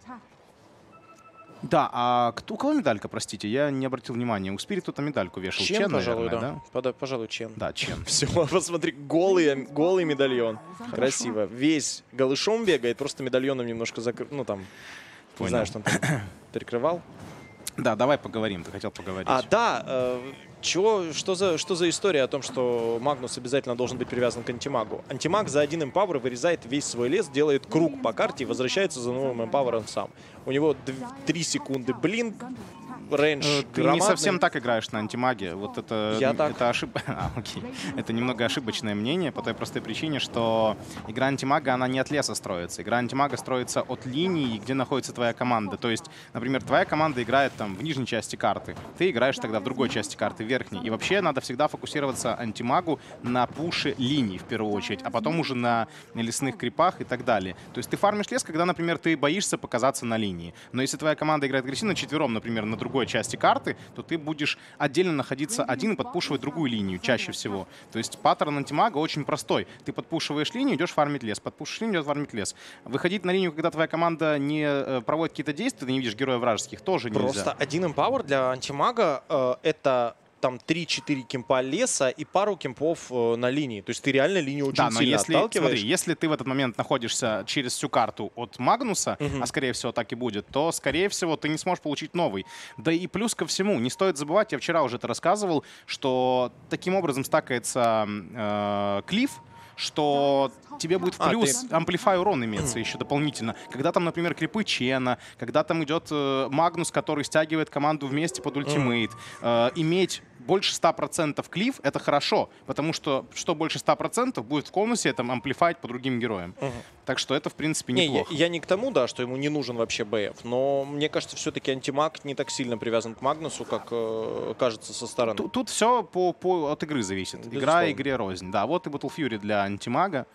Да, а кто, у кого медалька, простите? Я не обратил внимания. У Спирита медальку вешал. Чен, Чен пожалуй, наверное, да. да? Пожалуй, Чен. Да, Чен. Все, посмотри, голый, голый медальон. Хорошо. Красиво. Весь голышом бегает, просто медальоном немножко закрыл. Ну, там, Понял. не знаю, что он там перекрывал. Да, давай поговорим, ты хотел поговорить. А, да, э, чего, что, за, что за история о том, что Магнус обязательно должен быть привязан к антимагу? Антимаг за один эмпауэр вырезает весь свой лес, делает круг по карте и возвращается за новым эмпауэром сам. У него три секунды блинк, рейндж э, Ты громадный. Не совсем так играешь на антимаге. Вот это, это ошибочное. А, окей. Это немного ошибочное мнение по той простой причине, что игра антимага, она не от леса строится. Игра антимага строится от линии, где находится твоя команда. То есть, например, твоя команда играет там в нижней части карты. Ты играешь тогда в другой части карты, в верхней. И вообще надо всегда фокусироваться антимагу на пуше линий в первую очередь, а потом уже на лесных крипах и так далее. То есть ты фармишь лес, когда, например, ты боишься показаться на линии. Но если твоя команда играет агрессивно, четвером, например, на другой части карты, то ты будешь отдельно находиться один и подпушивать другую линию чаще всего. То есть паттерн антимага очень простой. Ты подпушиваешь линию, идешь фармить лес. Подпушишь линию, идешь фармить лес. Выходить на линию, когда твоя команда не проводит какие-то действия, ты не видишь героев вражеских, тоже нельзя. Просто один эмпауэр для антимага э, это... там три-четыре кемпа леса и пару кемпов на линии. То есть ты реально линию очень да, но сильно если, отталкиваешь. Смотри, если ты в этот момент находишься через всю карту от Магнуса, угу. а скорее всего так и будет, то скорее всего ты не сможешь получить новый. Да и плюс ко всему, не стоит забывать, я вчера уже это рассказывал, что таким образом стакается э, клифф, что тебе будет в плюс, а, ты... амплифай урон имеется еще дополнительно. Когда там, например, крипы Чена, когда там идет э, Магнус, который стягивает команду вместе под ультимейт, э, иметь больше ста процентов клиф — это хорошо, потому что что больше ста процентов будет в конусе, там, амплифайт по другим героям. Угу. Так что это, в принципе, неплохо. Не, я, я не к тому, да, что ему не нужен вообще БФ, но мне кажется, все-таки антимаг не так сильно привязан к Магнусу, как э, кажется со стороны. Тут, тут все по, по, от игры зависит. Безусловно. Игра игре рознь. Да, вот и Battle Fury для антимага.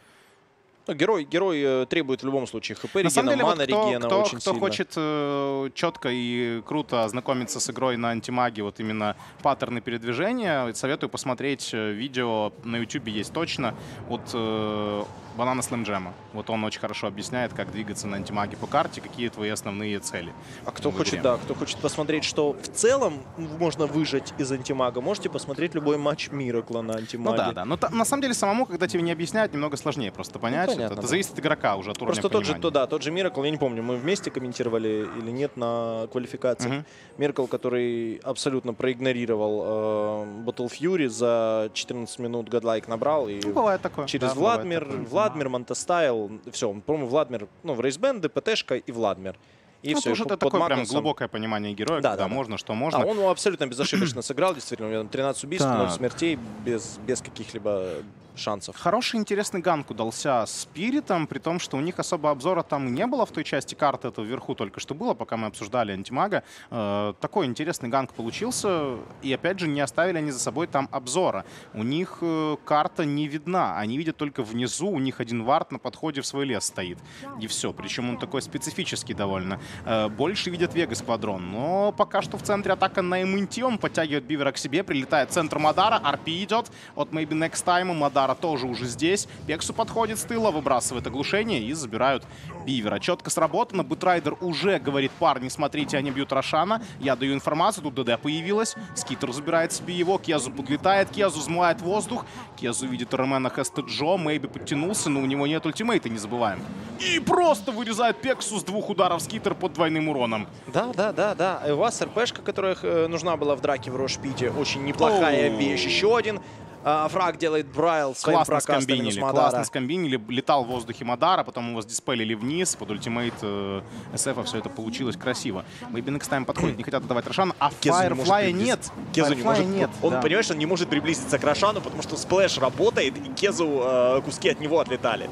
Герой, герой требует в любом случае хп, регена, на самом деле, мана, вот кто, регена кто, очень кто сильно. Хочет э, четко и круто ознакомиться с игрой на антимаге, вот именно паттерны передвижения, советую посмотреть видео, на ютубе есть точно, от э, Банана Слэмджема. Вот он очень хорошо объясняет, как двигаться на антимаге по карте, какие твои основные цели. А кто хочет, да, кто хочет посмотреть, что в целом можно выжать из антимага, можете посмотреть любой матч Миракла на антимаге. Ну да, да. Но та, на самом деле самому, когда тебе не объясняют, немного сложнее просто понять. Понятно, это да. зависит от игрока уже, от уровня Просто тот понимания. же, то, да, тот же Миракл, я не помню, мы вместе комментировали или нет на квалификации. Миракл, угу. который абсолютно проигнорировал э, Battle Fury, за четырнадцать минут Godlike набрал. И ну, бывает такое. Через да, Владмир, бывает такое. Владмир, Монтастайл, все, по-моему, Владмир, ну, в рейсбенд, ДПТшка и Владмир. И ну, все, уже это такое Магнусом. прям глубокое понимание героя, да, когда да, да. можно, что можно. А он абсолютно безошибочно сыграл, действительно, у него тринадцать убийств, ноль смертей, без, без каких-либо шансов. Хороший, интересный ганг удался с Спиритом, при том, что у них особо обзора там не было в той части карты, это вверху только что было, пока мы обсуждали антимага. Э, такой интересный ганг получился, и опять же не оставили они за собой там обзора. У них э, карта не видна, они видят только внизу, у них один вард на подходе в свой лес стоит. И все, причем он такой специфический довольно. Э, больше видят Vega Squadron, но пока что в центре атака на эм эн ти, он подтягивает Бивера к себе, прилетает центр Мадара, ар пи идет от Maybe Next Time, Мадара тоже уже здесь. Пексу подходит с тыла, выбрасывает оглушение и забирают Бивера. Четко сработано. Битрайдер уже говорит: парни, смотрите, они бьют Рошана. Я даю информацию. Тут ДД появилась. Скитер забирает себе его. Кезу подлетает. Кезу взмывает воздух. Кезу видит Ромена Хэстэджо. Мэйби подтянулся, но у него нет ультимейта, не забываем. И просто вырезает Пексу с двух ударов Скитер под двойным уроном. Да, да, да, да. И у вас РПшка, которая нужна была в драке в Рошпите. Очень неплохая Оу. вещь. Еще один. А, фраг делает Брайл своим классно скомбинили, классно скомбинили. Летал в воздухе Мадара, потом его сдиспелили вниз. Под ультимейт э, эс эф-а все это получилось красиво. Мэйби Некст Тайм подходит, не хотят отдавать Рошана, а Фаерфлая нет. Кезу не может. Нет. Он, да. понимаешь, он не может приблизиться к Рошану, потому что сплэш работает, и Кезу э, куски от него отлетали.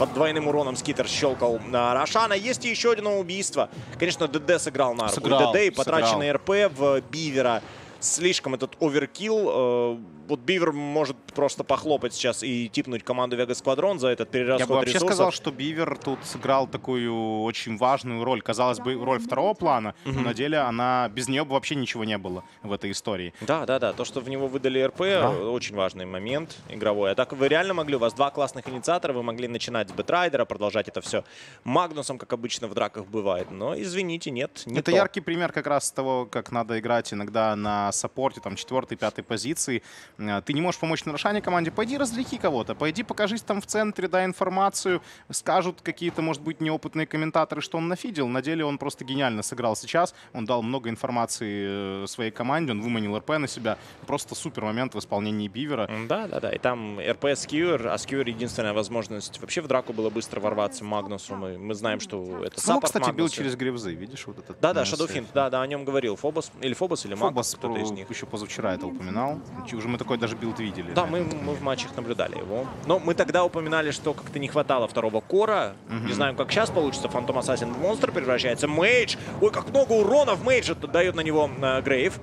Под двойным уроном Скитер щелкал на Рошана. Есть и еще одно убийство. Конечно, ДД сыграл на руку. ДД и потраченный сыграл. РП в Бивера. Слишком этот оверкилл... Э, вот Бивер может просто похлопать сейчас и типнуть команду Vega Squadron за этот перерасход ресурсов. Я бы вообще ресурсов. сказал, что Бивер тут сыграл такую очень важную роль. Казалось бы, роль второго плана, mm-hmm. но на деле она, без нее бы вообще ничего не было в этой истории. Да, да, да. То, что в него выдали РП, да. очень важный момент игровой. А так вы реально могли, у вас два классных инициатора, вы могли начинать с Бэтрайдера, продолжать это все Магнусом, как обычно в драках бывает. Но, извините, нет, не Это то. яркий пример как раз того, как надо играть иногда на саппорте, там, четвертой, пятой позиции. Ты не можешь помочь на рошане команде, пойди развлеки кого-то, пойди покажись там в центре, дай информацию, скажут какие-то, может быть, неопытные комментаторы, что он нафидел. На деле он просто гениально сыграл сейчас, он дал много информации своей команде, он выманил РП на себя. Просто супер момент в исполнении Бивера. Да, да, да, и там РП с Кьюр, а с Кьюр единственная возможность вообще в драку было быстро ворваться Магнусу. Мы, мы знаем, что это саппорт. Ну, кстати, Магнуса. бил через гривзы, видишь, вот этот. Да, да, Шадофинт, да, да, о нем говорил. Фобос, или Фобос, или Магнус, кто-то из них. Еще позавчера это упоминал. Уже мы такой даже билд видели. Да, мы, мы в матчах наблюдали его. Но мы тогда упоминали, что как-то не хватало второго кора. Угу. Не знаем, как сейчас получится. Фантом Ассасин в монстр превращается. Мейдж! Ой, как много урона в Мейдж! Дает на него э, Грейв.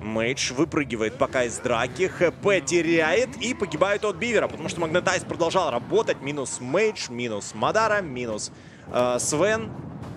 Мейдж выпрыгивает пока из драки, ХП теряет и погибает от Бивера, потому что Магнетайз продолжал работать. Минус Мейдж, минус Мадара, минус э, Свен.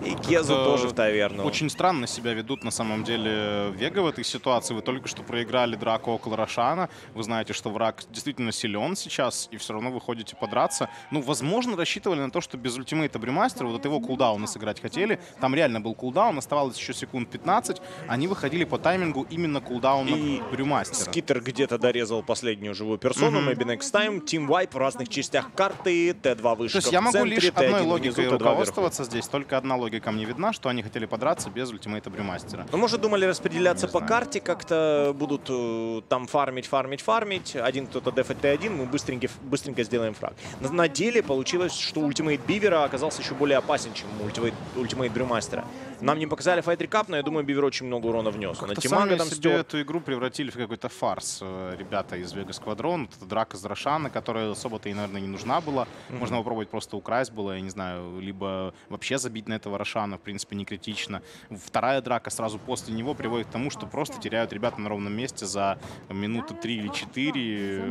И Кезу это тоже в таверну. Очень странно себя ведут на самом деле Вега в этой ситуации. Вы только что проиграли драку около Рошана. Вы знаете, что враг действительно силен сейчас, и все равно вы ходите подраться. Ну, возможно, рассчитывали на то, что без ультимейта Брюмастера, вот от его кулдауна сыграть хотели. Там реально был кулдаун, оставалось еще секунд пятнадцать. Они выходили по таймингу именно кулдауна и Брюмастера. Скитер где-то дорезал последнюю живую персону. Mm-hmm. Maybe next time. Team Wipe в разных частях карты. Т два выше. То есть я могу центре, лишь одной логикой руководствоваться здесь. Только одна логика. Ко мне видна, что они хотели подраться без ультимейта Брюмастера. Ну, может, думали распределяться не по знаю. карте, как-то будут э, там фармить, фармить, фармить. Один кто-то дефает Т один, мы быстренько, быстренько сделаем фраг. На, на деле получилось, что ультимейт Бивера оказался еще более опасен, чем ультимейт, ультимейт Брюмастера. Нам не показали файт-рекап, но я думаю, Бивер очень много урона внес. Как-то сами себе стер... эту игру превратили в какой-то фарс. Ребята из Vega Squadron, вот драка с Рошана, которая особо-то и, наверное, не нужна была. Mm-hmm. Можно попробовать просто украсть было, я не знаю, либо вообще забить на этого Рошана, в принципе, не критично. Вторая драка сразу после него приводит к тому, что просто теряют ребята на ровном месте за минуты три или четыре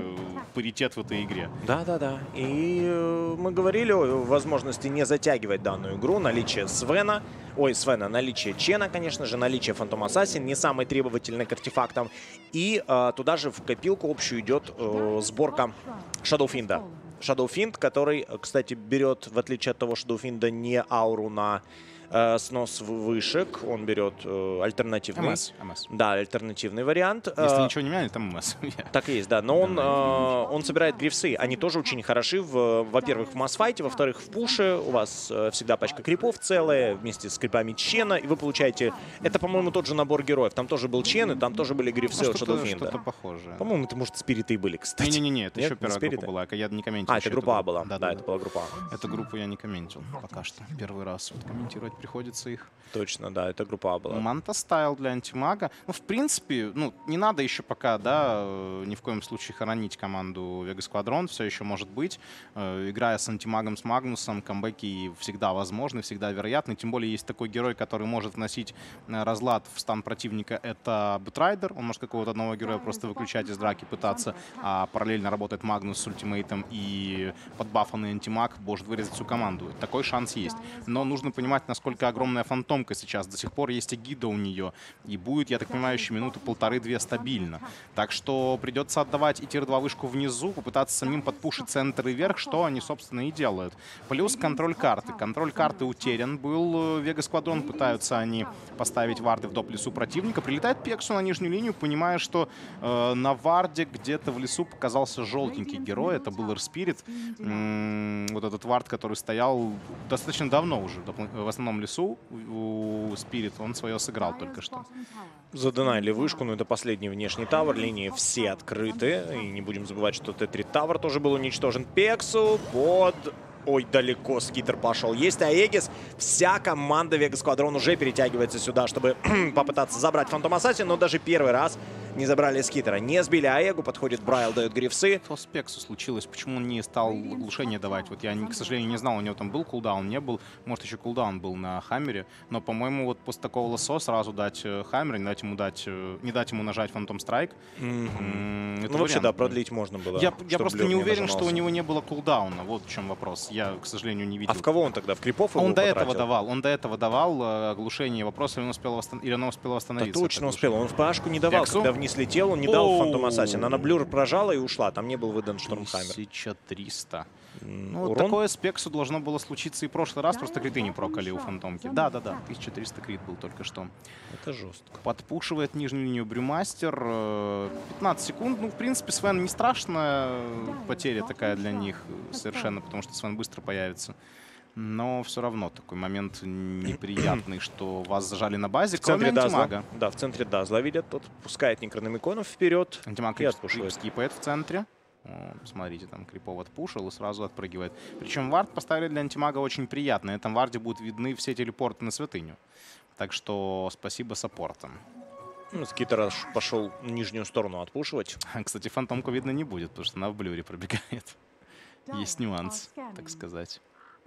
паритет в этой игре. Да-да-да. И э, мы говорили о возможности не затягивать данную игру, наличие Свена, ой, Свена, наличие Чена, конечно же, наличие Фантом Ассасин, не самый требовательный к артефактам. И э, туда же в копилку общую идет э, сборка Шадоуфинда. Шадоуфинд, который, кстати, берет, в отличие от того Шадоуфинда, не ауру на э, снос вышек. Он берет э, альтернативный. эм эс, эм эс. Да, альтернативный вариант. Если э, ничего не меняет, там эм эс. Так и есть, да. Но он, э, он собирает грифсы. Они тоже очень хороши, во-первых, в масс-файте, во-вторых, в пуше. У вас э, всегда пачка крипов целая, вместе с крипами Чена. И вы получаете... Это, по-моему, тот же набор героев. Там тоже был Чен, и там тоже были грифсы от Шадоуфинда. Что-то похожее. По-моему, это, может, спириты и были, кстати. Не-не-не, это еще первая группа была. Я не комментирую. А, это группа А была. Да, да, это была группа А. Эту группу я не комментил пока что. Первый раз вот комментировать приходится их. Точно, да, это группа А была. Манта стайл для антимага. Ну, в принципе, ну, не надо еще пока, да, ни в коем случае хоронить команду Vega Squadron. Все еще может быть. Играя с антимагом, с Магнусом, камбэки всегда возможны, всегда вероятны. Тем более есть такой герой, который может вносить разлад в стан противника. Это Бэтрайдер. Он может какого-то одного героя просто выключать из драки, пытаться. А параллельно работает Магнус с ультимейтом и И подбафанный антимаг может вырезать всю команду. Такой шанс есть. Но нужно понимать, насколько огромная фантомка сейчас. До сих пор есть эгида у нее. И будет, я так понимаю, еще минуты полторы-две стабильно. Так что придется отдавать и тир два вышку внизу, попытаться самим подпушить центр и вверх, что они, собственно, и делают. Плюс контроль карты. Контроль карты утерян был. Vega Squadron пытаются они поставить варды в доп. Лесу противника. Прилетает Пексу на нижнюю линию, понимая, что э, на варде где-то в лесу показался желтенький герой. Это был эр эс пи. Вот этот вард, который стоял достаточно давно уже в основном лесу у Спирит, он свое сыграл только что. Задонали вышку, но это последний внешний тавер. Линии все открыты. И не будем забывать, что Т три тавер тоже был уничтожен. Пексу под... Ой, далеко Скитер пошел. Есть Аегис. Вся команда Vega Squadron уже перетягивается сюда, чтобы попытаться забрать Фантом Ассасин. Но даже первый раз не забрали скитера. Не сбили Аегу, подходит Брайл, дает грифсы. Что с Пексу случилось? Почему он не стал оглушение давать? Вот я, к сожалению, не знал, у него там был кулдаун, не был. Может, еще кулдаун был на Хаммере. Но, по-моему, вот после такого лосо сразу дать Хаммер, не дать ему, дать, не дать ему нажать Phantom Strike. Mm-hmm. Ну, вообще, да, продлить можно было. Я, я просто не уверен, что у него не было кулдауна. Вот в чем вопрос. Я, к сожалению, не видел. А в кого он тогда? В крипов его Он потратил? до этого давал. Он до этого давал оглушение. Вопрос, или он успел, восстан... или он успел восстановиться. Да точно успел. Он в пашку не давал. Пексу? Когда вниз летел, он не дал Phantom Assassin. Она блюр прожала и ушла. Там не был выдан Штормхаммер. тысяча триста. Ну, вот такое с Пексу должно было случиться и в прошлый раз. Просто криты не прокали у Фантомки. Да-да-да. тысяча триста крит был только что. Это жестко. Подпушивает нижнюю линию Брюмастер. пятнадцать секунд. Ну, в принципе, Свен не страшная потеря такая для них совершенно, потому что Свен быстро появится. Но все равно такой момент неприятный, что вас зажали на базе, в кроме антимага. Да, в центре Дазла видят. Тот пускает некрономиконов вперед. Антимаг скипает в центре. Смотрите, там крипов отпушил и сразу отпрыгивает. Причем вард поставили для антимага очень приятно. На этом варде будут видны все телепорты на святыню. Так что спасибо саппортам. Ну, скитер пошел нижнюю сторону отпушивать. Кстати, фантомку видно не будет, потому что она в блюре пробегает. Есть нюанс, так сказать.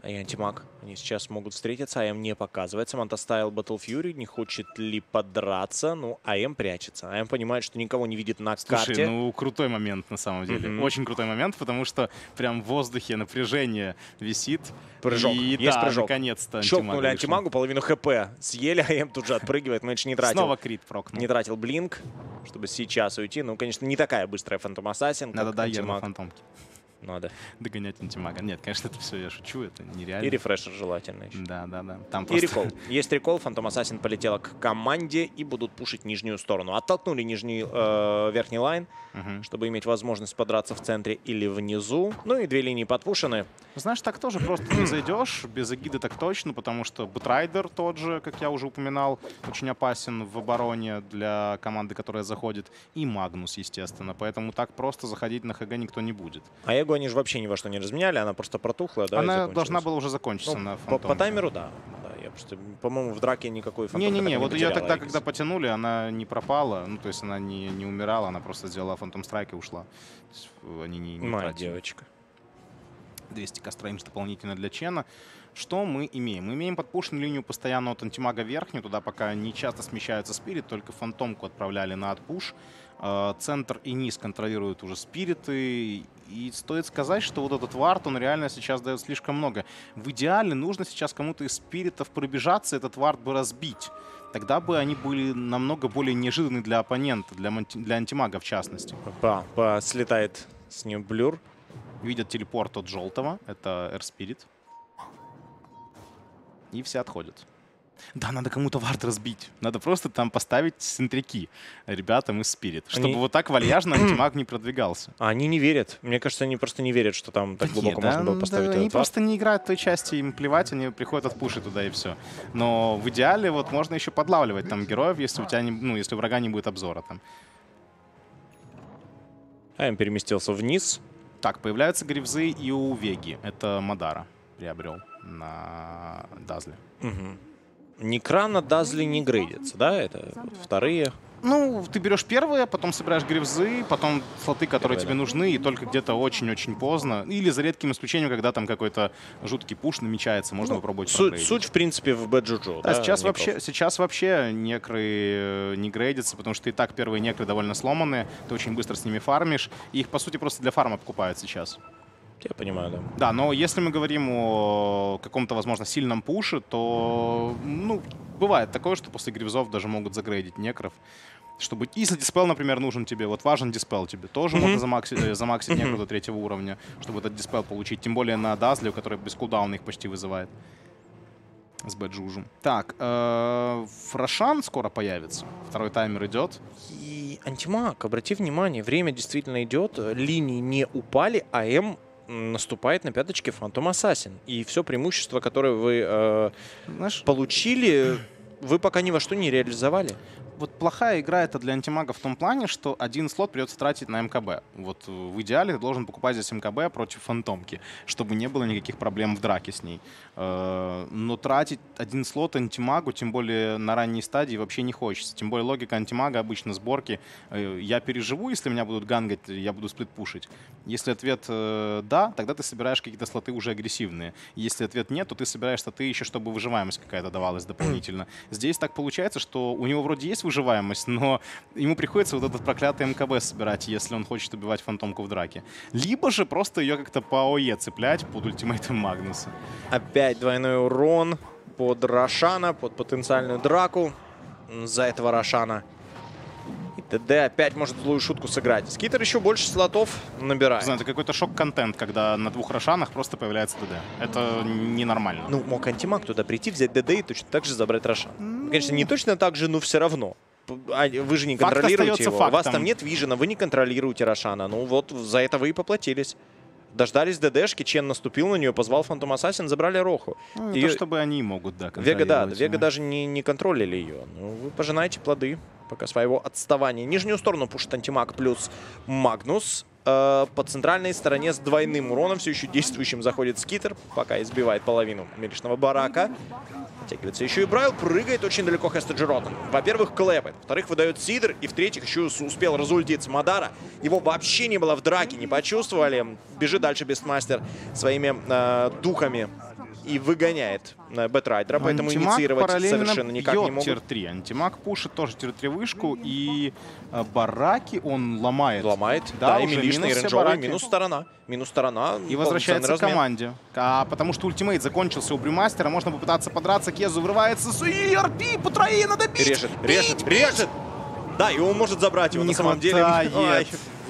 И антимаг. Они сейчас могут встретиться. АМ не показывается. Манта ставил Battle Fury. Не хочет ли подраться? Ну, АМ прячется. АМ понимает, что никого не видит на Слушай, карте. Ну, крутой момент на самом деле. Mm-hmm. Очень крутой момент, потому что прям в воздухе напряжение висит. Прыжок. И Есть да, прыжок. наконец-то антимаг. Щелкнули антимагу, половину хп съели. АМ тут же отпрыгивает. Мэтч не тратил. Снова крит прокнул. Не тратил блинк, чтобы сейчас уйти. Ну, конечно, не такая быстрая Phantom Assassin. Надо дать на фантомке. Надо догонять антимага. Нет, конечно, это все я шучу, это нереально. И рефрешер желательно еще. Да, да, да. Там и просто... рекол. Есть рекол, Phantom Assassin полетела к команде и будут пушить нижнюю сторону. Оттолкнули нижний, э, верхний лайн, угу. чтобы иметь возможность подраться в центре или внизу. Ну и две линии подпушены. Знаешь, так тоже просто не зайдешь, без эгиды так точно, потому что Бутрайдер тот же, как я уже упоминал, очень опасен в обороне для команды, которая заходит. И Магнус, естественно. Поэтому так просто заходить на ХГ никто не будет. А я они же вообще ни во что не разменяли, она просто протухла. Да, она должна была уже закончиться ну, на по, по таймеру, да. да я просто, по-моему, в драке никакой фантомки не, не, не, вот не ее тогда, Айгис. когда потянули, она не пропала, ну, то есть она не, не умирала, она просто сделала Phantom Strike и ушла. То есть они не, не Моя тратили. девочка. двести ка строим дополнительно для Чена. Что мы имеем? Мы имеем подпушенную линию постоянно от антимага верхнюю, туда пока не часто смещается Спирит, только фантомку отправляли на отпуш. Центр и низ контролируют уже спириты. И стоит сказать, что вот этот вард, он реально сейчас дает слишком много. В идеале нужно сейчас кому-то из спиритов пробежаться, этот вард бы разбить. Тогда бы они были намного более неожиданны для оппонента, для, для антимага в частности. Опа, опа, слетает с ним блюр. Видят телепорт от желтого, это Air Spirit. И все отходят. Да, надо кому-то вард разбить. Надо просто там поставить синтряки ребятам из Spirit, чтобы они... вот так вальяжно антимаг не продвигался. Они не верят. Мне кажется, они просто не верят, что там так глубоко да, можно было поставить да, этот Они вард. просто не играют в той части, им плевать, они приходят от пуши туда и все. Но в идеале вот можно еще подлавливать там героев, если у тебя не, ну, если у врага не будет обзора там. АМ переместился вниз. Так, появляются гривзы и у Веги. Это Мадара приобрел на Дазле. Угу. Некра на Дазле не грейдится, да? Это вот вторые. Ну, ты берешь первые, потом собираешь гривзы, потом слоты, которые Первый, тебе да. нужны, и только где-то очень-очень поздно. Или за редким исключением, когда там какой-то жуткий пуш намечается, можно ну, попробовать. Суть, суть, в принципе, в Бэджуджу. Да, да, сейчас, вообще, сейчас вообще некры не грейдятся, потому что и так первые некры довольно сломанные, ты очень быстро с ними фармишь, и их, по сути, просто для фарма покупают сейчас. Я понимаю, да. Да, но если мы говорим о каком-то, возможно, сильном пуше, то, ну, бывает такое, что после гривзов даже могут загрейдить некров. Чтобы, если диспел, например, нужен тебе, вот важен диспел тебе, тоже mm-hmm. можно замаксить, э, замаксить mm-hmm. некров до третьего уровня, чтобы этот диспел получить. Тем более на Дазле, который без кулдауна их почти вызывает. С Бэджужем. Так, э, Фрошан скоро появится. Второй таймер идет. И антимаг, обрати внимание, время действительно идет. Линии не упали, а М... наступает на пяточке Phantom Assassin. И все преимущество, которое вы э, получили, вы пока ни во что не реализовали. вот плохая игра это для антимага в том плане, что один слот придется тратить на МКБ. Вот в идеале ты должен покупать здесь МКБ против фантомки, чтобы не было никаких проблем в драке с ней. Но тратить один слот антимагу, тем более на ранней стадии, вообще не хочется. Тем более логика антимага обычно сборки. Я переживу, если меня будут гангать, я буду сплит-пушить. Если ответ да, тогда ты собираешь какие-то слоты уже агрессивные. Если ответ нет, то ты собираешь слоты еще, чтобы выживаемость какая-то давалась дополнительно. Здесь так получается, что у него вроде есть выживаемость, но ему приходится вот этот проклятый МКБ собирать, если он хочет убивать фантомку в драке. Либо же просто ее как-то по ОЕ цеплять под ультимейтом Магнуса. Опять двойной урон под Рошана, под потенциальную драку за этого Рошана. И ТД опять может злую шутку сыграть. Скитер еще больше слотов набирает. Знаю, это какой-то шок-контент, когда на двух Рошанах просто появляется ТД. Это ненормально. Ну, мог антимаг туда прийти, взять ТД и точно так же забрать Рошан. Конечно, не точно так же, но все равно. Вы же не факт контролируете его. Фактом. У вас там нет вижена, вы не контролируете Рошана. Ну вот, за это вы и поплатились. Дождались ДДшки, Чен наступил на нее, позвал Фантом Ассасин, забрали Роху. Ну, и... то, чтобы они могут, да, Вега, да, Вега даже не, не контролили ее. Ну, вы пожинаете плоды пока своего отставания. Нижнюю сторону пушит антимаг плюс Магнус. Э, по центральной стороне с двойным уроном, все еще действующим, заходит Скитер. Пока избивает половину мелечного барака. Оттягивается еще и Брайл, прыгает очень далеко Хестаджиротан. Во-первых, клэпает, во-вторых, выдает Сидр, и в-третьих, еще успел разультиться Мадара. Его вообще не было в драке, не почувствовали. Бежит дальше Бестмастер своими э, духами и выгоняет э, Бэтрайдера, поэтому инициировать совершенно никак не могут. тир три. Антимаг пушит тоже тир три вышку, и э, бараки он ломает. Ломает, да, да и милишные, и рейнджовые, минус сторона. Минус сторона. И возвращается к команде. А, потому что ультимейт закончился у Брюмастера. Можно попытаться подраться. Кезу врывается с ю ар пи. По троей надо бить. Режет, бить, режет, бить. режет. Да, и он может забрать его. Не на самом хватает. деле. Ой,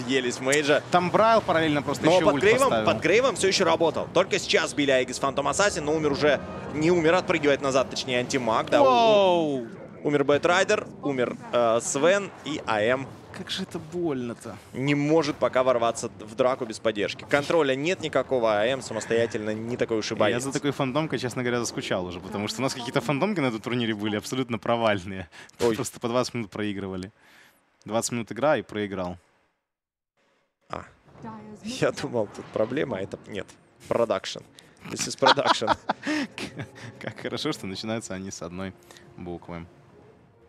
елись мейджа. Там Брайл параллельно просто но еще под грейвом, под грейвом все еще работал. Только сейчас били Айгис Фантом Ассасин, но умер уже. Не умер, отпрыгивает назад, точнее, антимаг. Да, Воу. Умер Бэтрайдер, умер э, Свен и АМ. Как же это больно-то. Не может пока ворваться в драку без поддержки. Контроля нет никакого, а АМ самостоятельно не такой уж и боится. Я за такой фандомкой, честно говоря, заскучал уже, потому что у нас какие-то фандомки на этом турнире были абсолютно провальные. Ой. Просто по двадцать минут проигрывали. двадцать минут игра и проиграл. А, я думал, тут проблема, а это нет. Продакшн. This is production. Как хорошо, что начинаются они с одной буквы.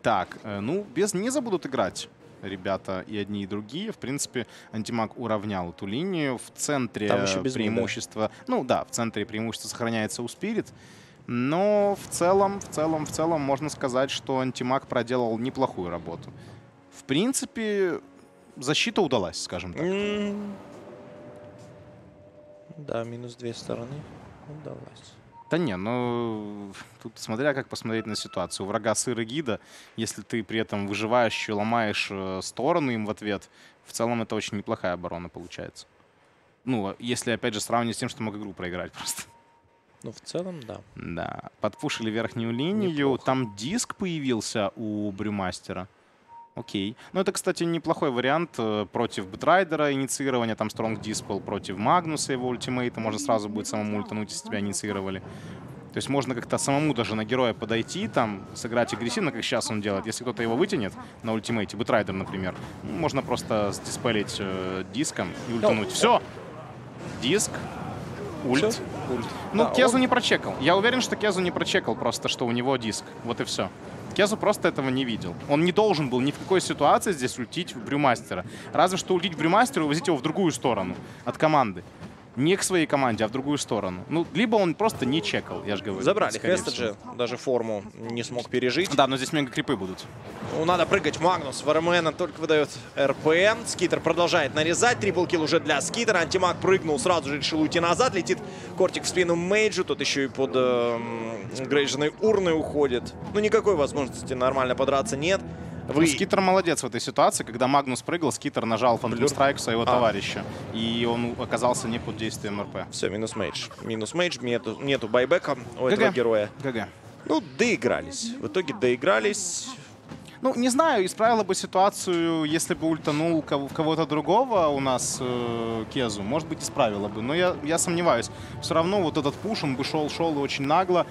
Так, ну, без низа будут играть. Ребята и одни, и другие. В принципе, антимаг уравнял эту линию. В центре преимущество... Ну да, в центре преимущество сохраняется у Spirit. Но в целом, в целом, в целом можно сказать, что антимаг проделал неплохую работу. В принципе, защита удалась, скажем так. Mm. Да, минус две стороны удалась. Да не, ну, тут смотря как посмотреть на ситуацию. У врага сыр и гида, если ты при этом выживаешь и ломаешь сторону им в ответ, в целом это очень неплохая оборона получается. Ну, если, опять же, сравнивать с тем, что мог игру проиграть просто. Ну, в целом, да. Да. Подпушили верхнюю линию, неплохо. Там диск появился у Брюмастера. Окей. Ну, это, кстати, неплохой вариант против Бэтрайдера инициирования. Там Стронг Диспел против Магнуса, его ультимейта. Можно сразу будет самому ультануть, если тебя инициировали. То есть можно как-то самому даже на героя подойти, там, сыграть агрессивно, как сейчас он делает. Если кто-то его вытянет на ультимейте, Бэтрайдер, например, можно просто сдиспелить э, диском и ультануть. Все! Диск. Ульт. Все? Ульт. Ну, да, Кезу он... не прочекал. Я уверен, что Кезу не прочекал просто, что у него диск. Вот и все. Кезу просто этого не видел. Он не должен был ни в какой ситуации здесь ультить в Брюмастера. Разве что ультить в Брюмастера и увозить его в другую сторону от команды. Не к своей команде, а в другую сторону. Ну, либо он просто не чекал, я же говорю. Забрали Хестаджи, даже форму не смог пережить. Да, но здесь мега-крипы будут. Ну, надо прыгать. Магнус Вармена только выдает РПМ. Скитер продолжает нарезать. Триплкил уже для Скитера. Антимаг прыгнул, сразу же решил уйти назад. Летит Кортик в спину Мейджу. Тут еще и под э, грейженной урной уходит. Ну, никакой возможности нормально подраться нет. Вы... Ну, Скитер молодец в этой ситуации. Когда Магнус прыгал, Скитер нажал фандлстрайк своего а. товарища. И он оказался не под действием РП. Все, минус мейдж. Минус мейдж, нету, нету байбека у гэ гэ. Этого героя. гэ гэ. Ну, доигрались. В итоге доигрались. Ну, не знаю, исправила бы ситуацию, если бы ультанул кого-то другого у нас э, Кезу. Может быть, исправила бы. Но я, я сомневаюсь. Все равно вот этот пуш, он бы шел-шел и очень нагло.